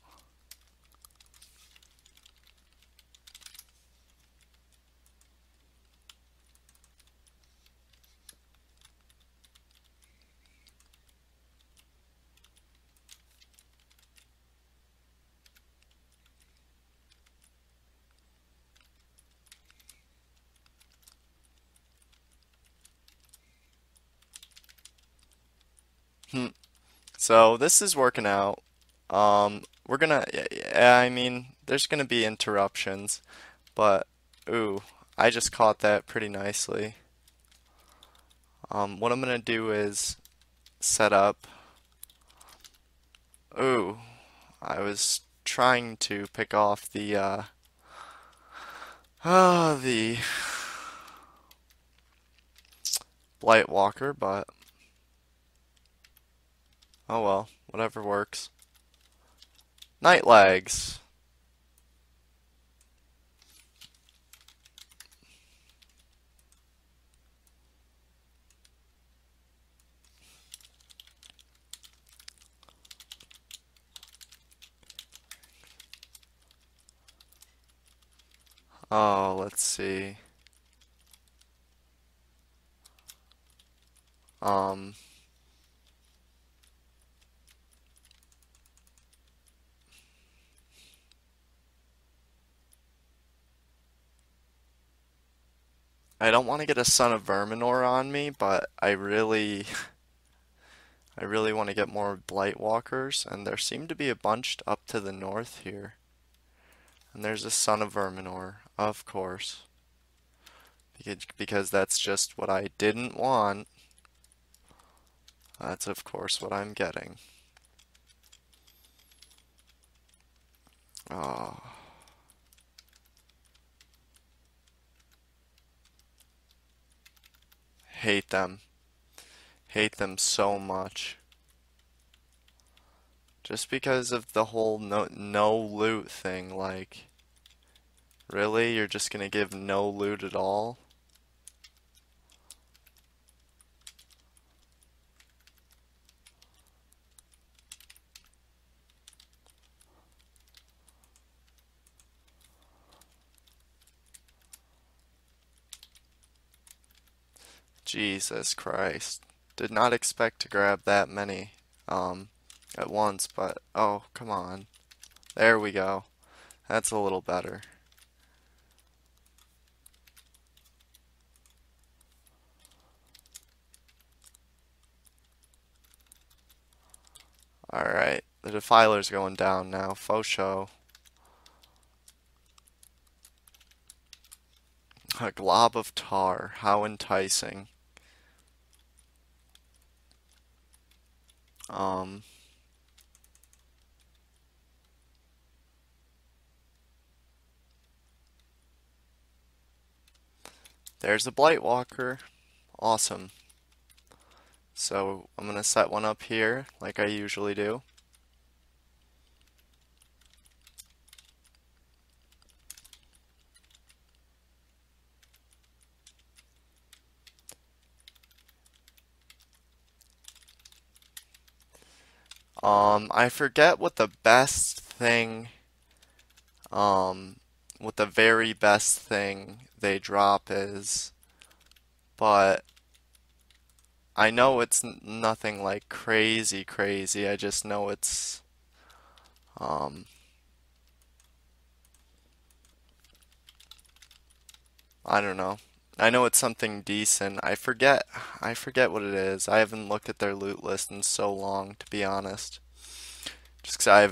So this is working out. We're gonna, I mean, there's gonna be interruptions, but ooh, I just caught that pretty nicely. What I'm gonna do is set up. Ooh, I was trying to pick off the the Blightwalker, but oh well, whatever works. Night legs. Oh, let's see. I don't want to get a Son of Verminor on me, but I really want to get more Blightwalkers, and there seem to be a bunch up to the north here. And there's a Son of Verminor, of course, because that's just what I didn't want. That's of course what I'm getting. Oh. Hate them. Hate them so much. Just because of the whole no loot thing, like, really? You're just gonna give no loot at all? Jesus Christ. Did not expect to grab that many at once, but oh, come on. There we go. That's a little better. Alright, the Defiler's going down now, for sure. A glob of tar, how enticing. There's a Blightwalker. Awesome. So I'm gonna set one up here like I usually do. I forget what the best thing, what the very best thing they drop is, but I know it's nothing like crazy. I just know it's, I don't know. I know it's something decent. I forget what it is. I haven't looked at their loot list in so long, to be honest. Just because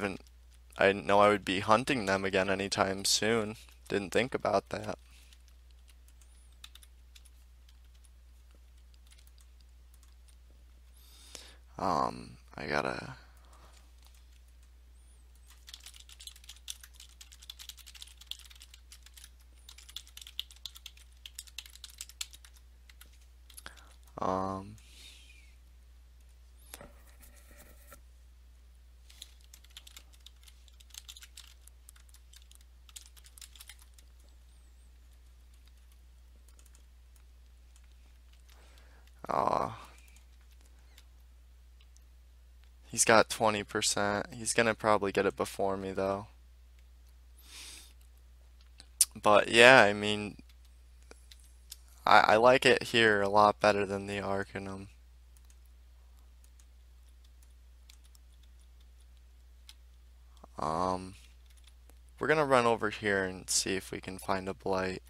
I didn't know I would be hunting them again anytime soon. Didn't think about that. I gotta... He's got 20%. He's gonna probably get it before me though. But yeah, I mean, I like it here a lot better than the Arcanum. We're gonna run over here and see if we can find a blight.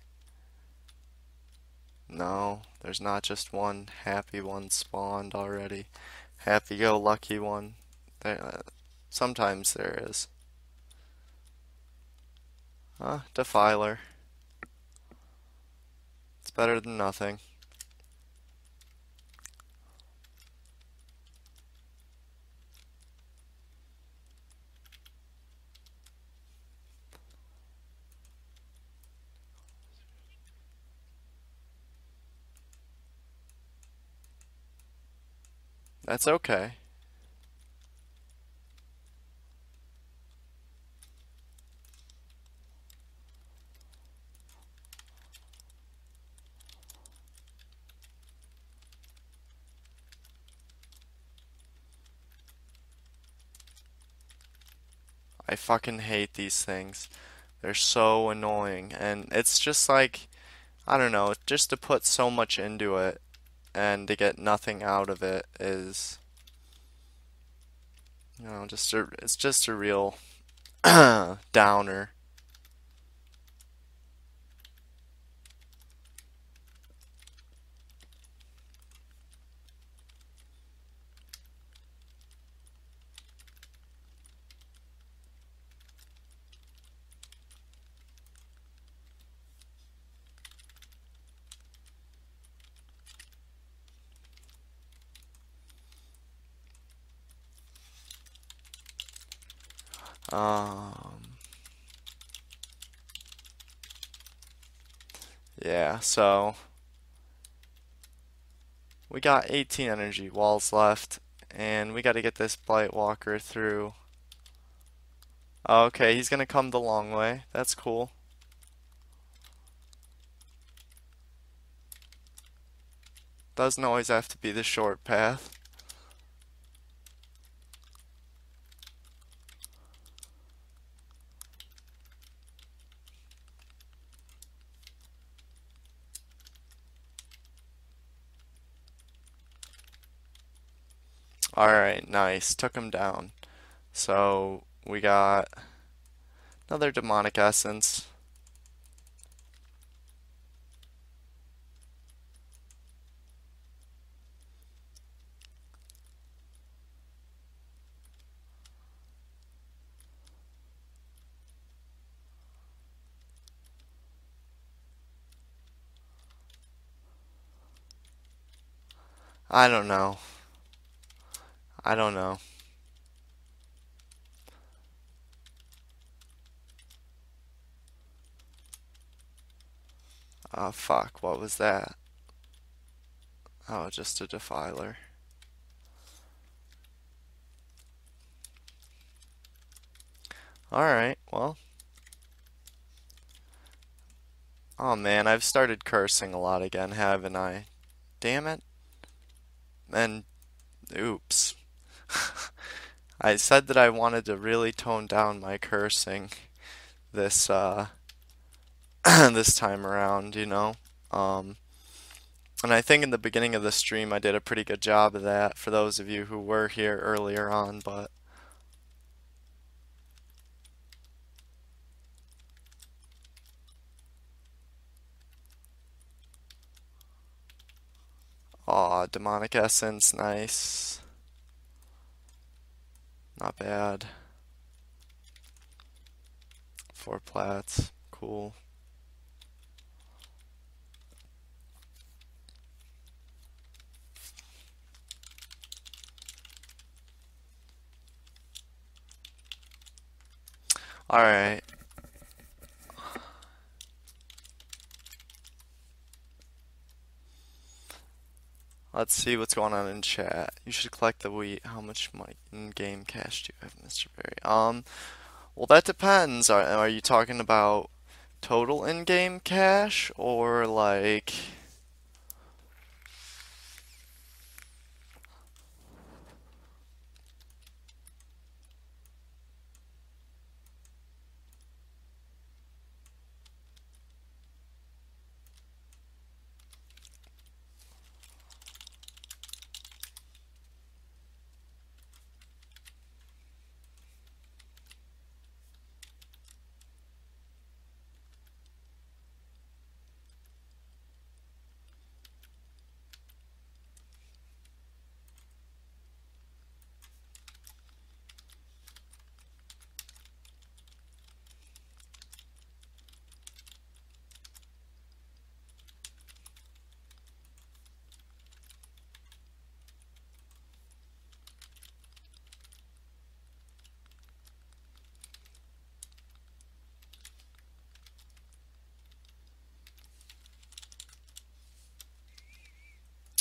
No, there's not just one happy one spawned already. Happy-go-lucky one. Sometimes there is. Defiler. Better than nothing. That's okay. I fucking hate these things. They're so annoying, and it's just like, I don't know, just to put so much into it and to get nothing out of it is, you know, it's just a real downer. Yeah, so we got 18 energy walls left, and we got to get this Blightwalker through. Okay, he's gonna come the long way. That's cool. Doesn't always have to be the short path. Alright, nice. Took him down. So we got another demonic essence. I don't know. I don't know. Oh fuck, what was that? Oh, just a defiler. Alright, well. Oh man, I've started cursing a lot again, haven't I? Damn it. And, oops. I said that I wanted to really tone down my cursing this this time around, you know. And I think in the beginning of the stream I did a pretty good job of that for those of you who were here earlier on, but aw, demonic essence, nice. Not bad. 4 plats. Cool. Alright. Let's see what's going on in chat. You should collect the wheat. How much money in game cash do you have, Mr. Berry? Well, that depends. Are you talking about total in game cash or like?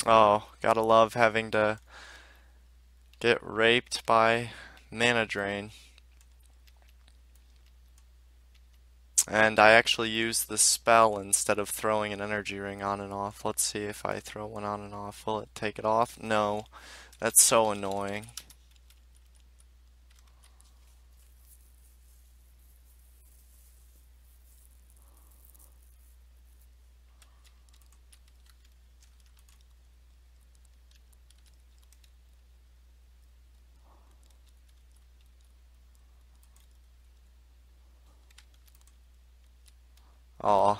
Oh, gotta love having to get raped by mana drain. And I actually used the spell instead of throwing an energy ring on and off. Let's see if I throw one on and off. Will it take it off? No. That's so annoying. Aw.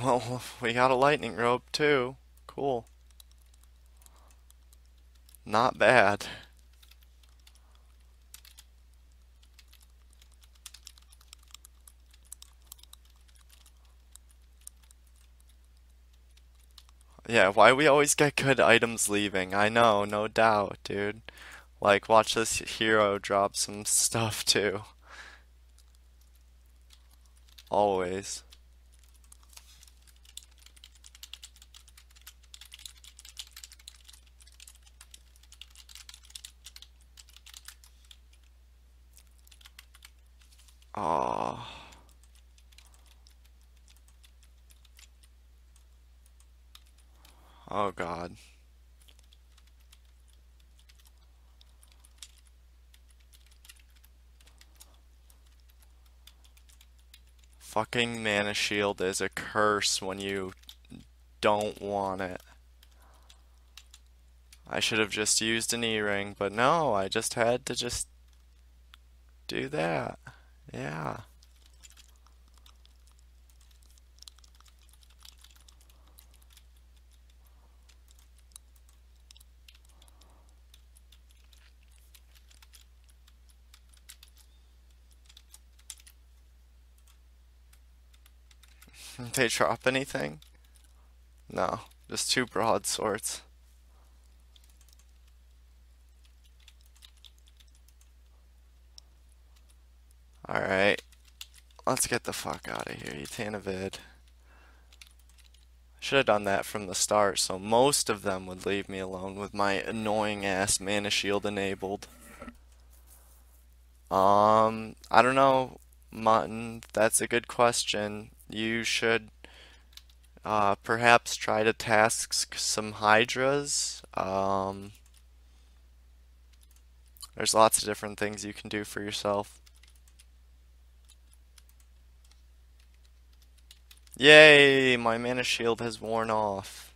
Well, we got a lightning robe too. Cool. Not bad. Yeah, why we always get good items leaving. I know, no doubt, dude. Like, watch this hero drop some stuff, too. Always. Aww. Oh God. Fucking mana shield is a curse when you don't want it. I should have just used an E-ring, but no, I just had to just do that. Yeah. Did they drop anything? No, just two broadswords. Alright, let's get the fuck out of here, you Tanavid. Should have done that from the start so most of them would leave me alone with my annoying ass mana shield enabled. I don't know, Mutton, that's a good question. You should perhaps try to task some hydras. There's lots of different things you can do for yourself. Yay, my mana shield has worn off.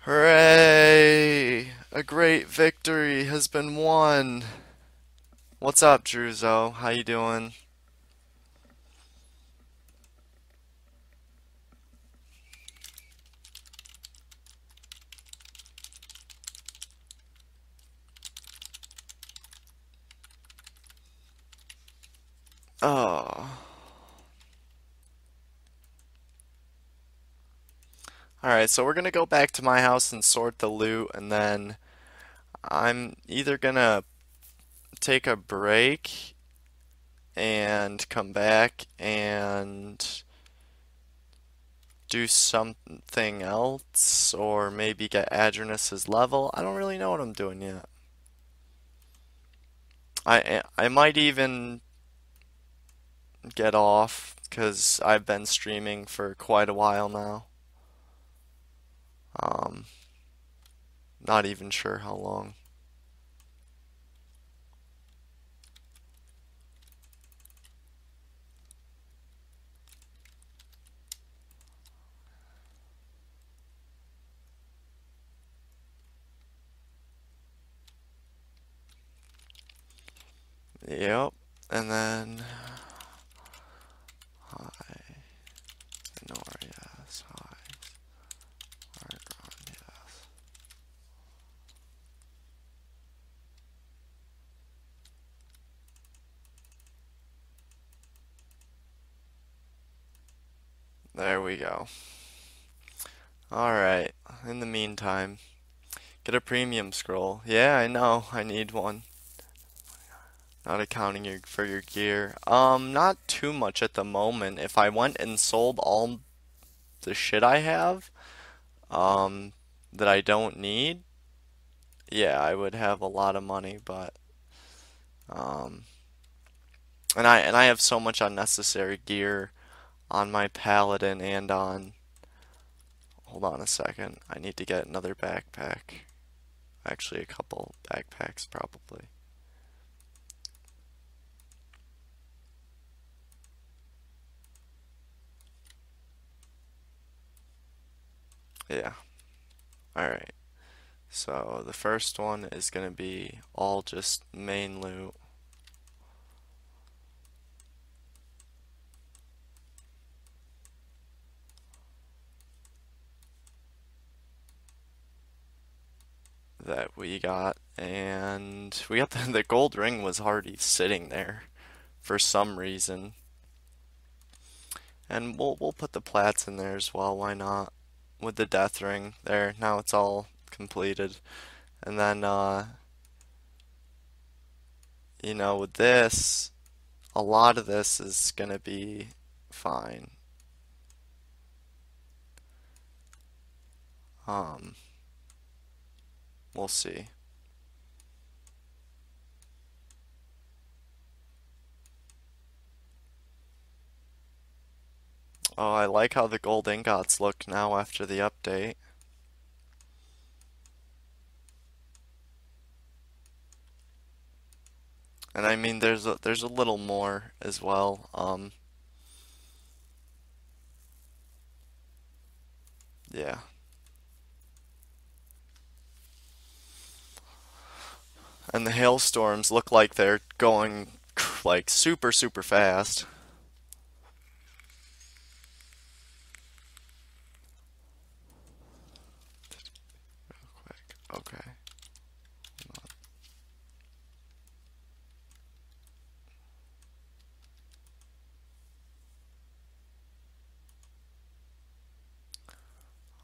Hooray! A great victory has been won. What's up, Druzo? How you doing? Oh. Alright, so we're gonna go back to my house and sort the loot, and then I'm either gonna take a break and come back and do something else, or maybe get Adronus's level. I don't really know what I'm doing yet. I might even get off, because I've been streaming for quite a while now. Not even sure how long. Yep, and then there we go. Alright, in the meantime, get a premium scroll. Yeah, I know, I need one. Not accounting for your gear. Not too much at the moment. If I went and sold all the shit I have, that I don't need, yeah, I would have a lot of money, but, and I have so much unnecessary gear on my paladin and on, hold on a second, I need to get another backpack, actually a couple backpacks probably. Yeah, alright, so the first one is going to be all just main loot. That we got, and we got the gold ring was already sitting there for some reason, and we'll put the plats in there as well, why not? with the death ring there. Now it's all completed. And then, you know, with this, a lot of this is going to be fine. We'll see. Oh, I like how the gold ingots look now after the update. And I mean, there's a little more as well. Yeah. And the hailstorms look like they're going like super, super fast. Okay.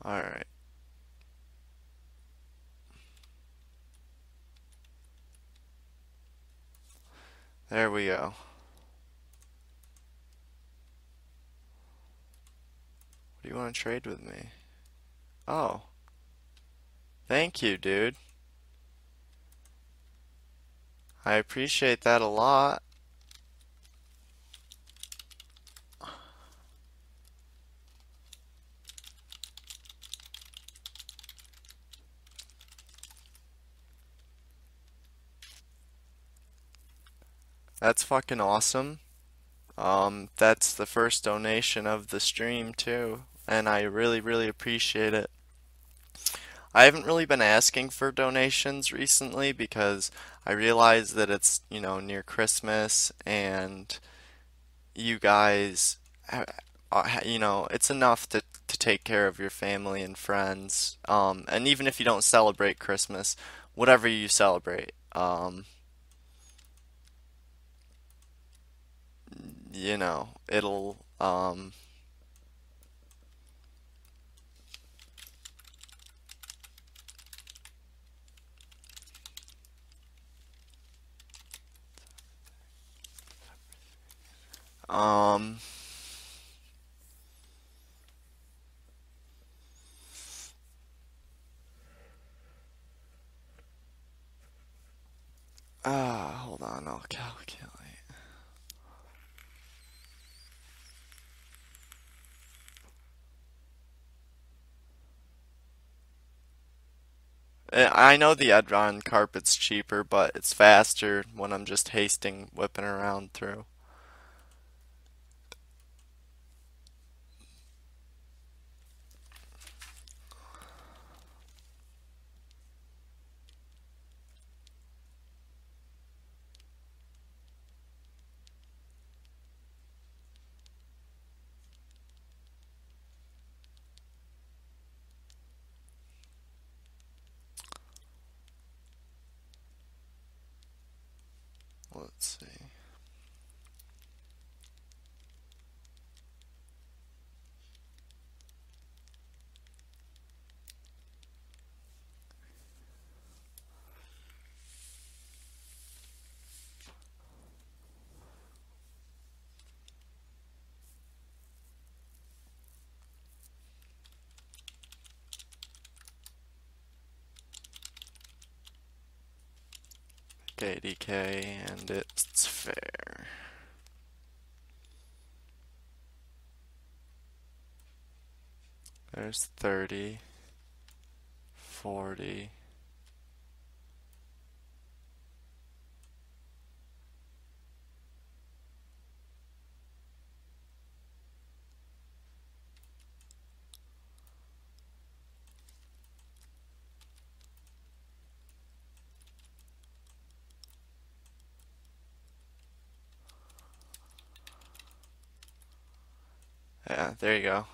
All right. There we go. What do you want to trade with me? Oh. Thank you, dude. I appreciate that a lot. That's fucking awesome. That's the first donation of the stream too, and I really, really appreciate it. I haven't really been asking for donations recently because I realize that it's, you know, near Christmas and you guys, you know, it's enough to take care of your family and friends. And even if you don't celebrate Christmas, whatever you celebrate, you know, it'll, hold on, I'll calculate. I know the Adron carpet's cheaper, but it's faster when I'm just hasting, whipping around through. Let's see. $80K and it's fair. There's 30, 40, 40. Yeah, there you go.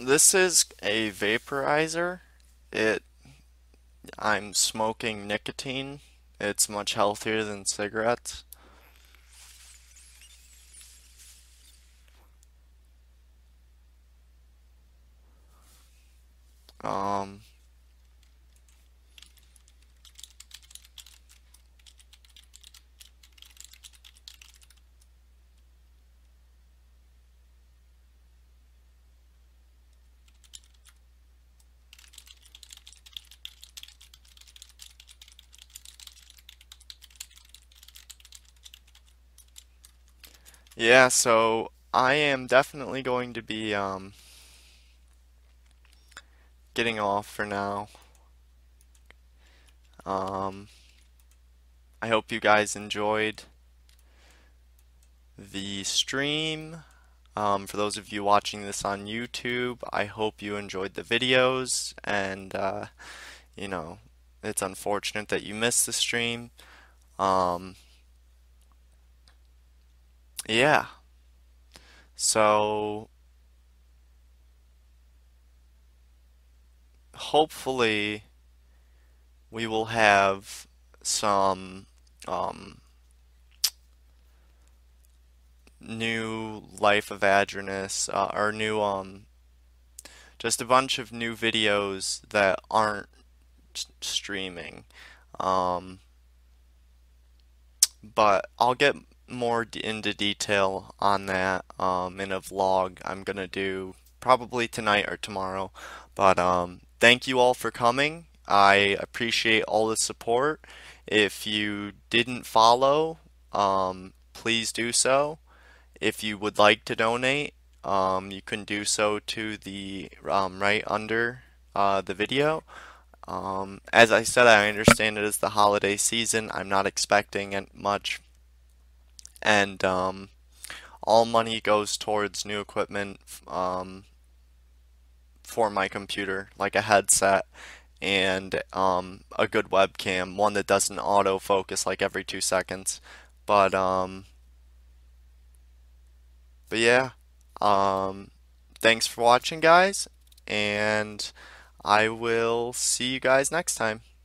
This is a vaporizer. I'm smoking nicotine. It's much healthier than cigarettes. Yeah, so I am definitely going to be getting off for now. I hope you guys enjoyed the stream. For those of you watching this on YouTube, I hope you enjoyed the videos, and you know, it's unfortunate that you missed the stream. Yeah, so hopefully we will have some new Life of Adronus, or new, just a bunch of new videos that aren't streaming, but I'll get more into detail on that in a vlog I'm gonna do probably tonight or tomorrow. But thank you all for coming. I appreciate all the support. If you didn't follow, please do so. If you would like to donate, you can do so to the right under the video. As I said, I understand it is the holiday season. I'm not expecting much, and all money goes towards new equipment for my computer, like a headset and a good webcam, one that doesn't auto focus like every 2 seconds. But yeah, thanks for watching, guys, and I will see you guys next time.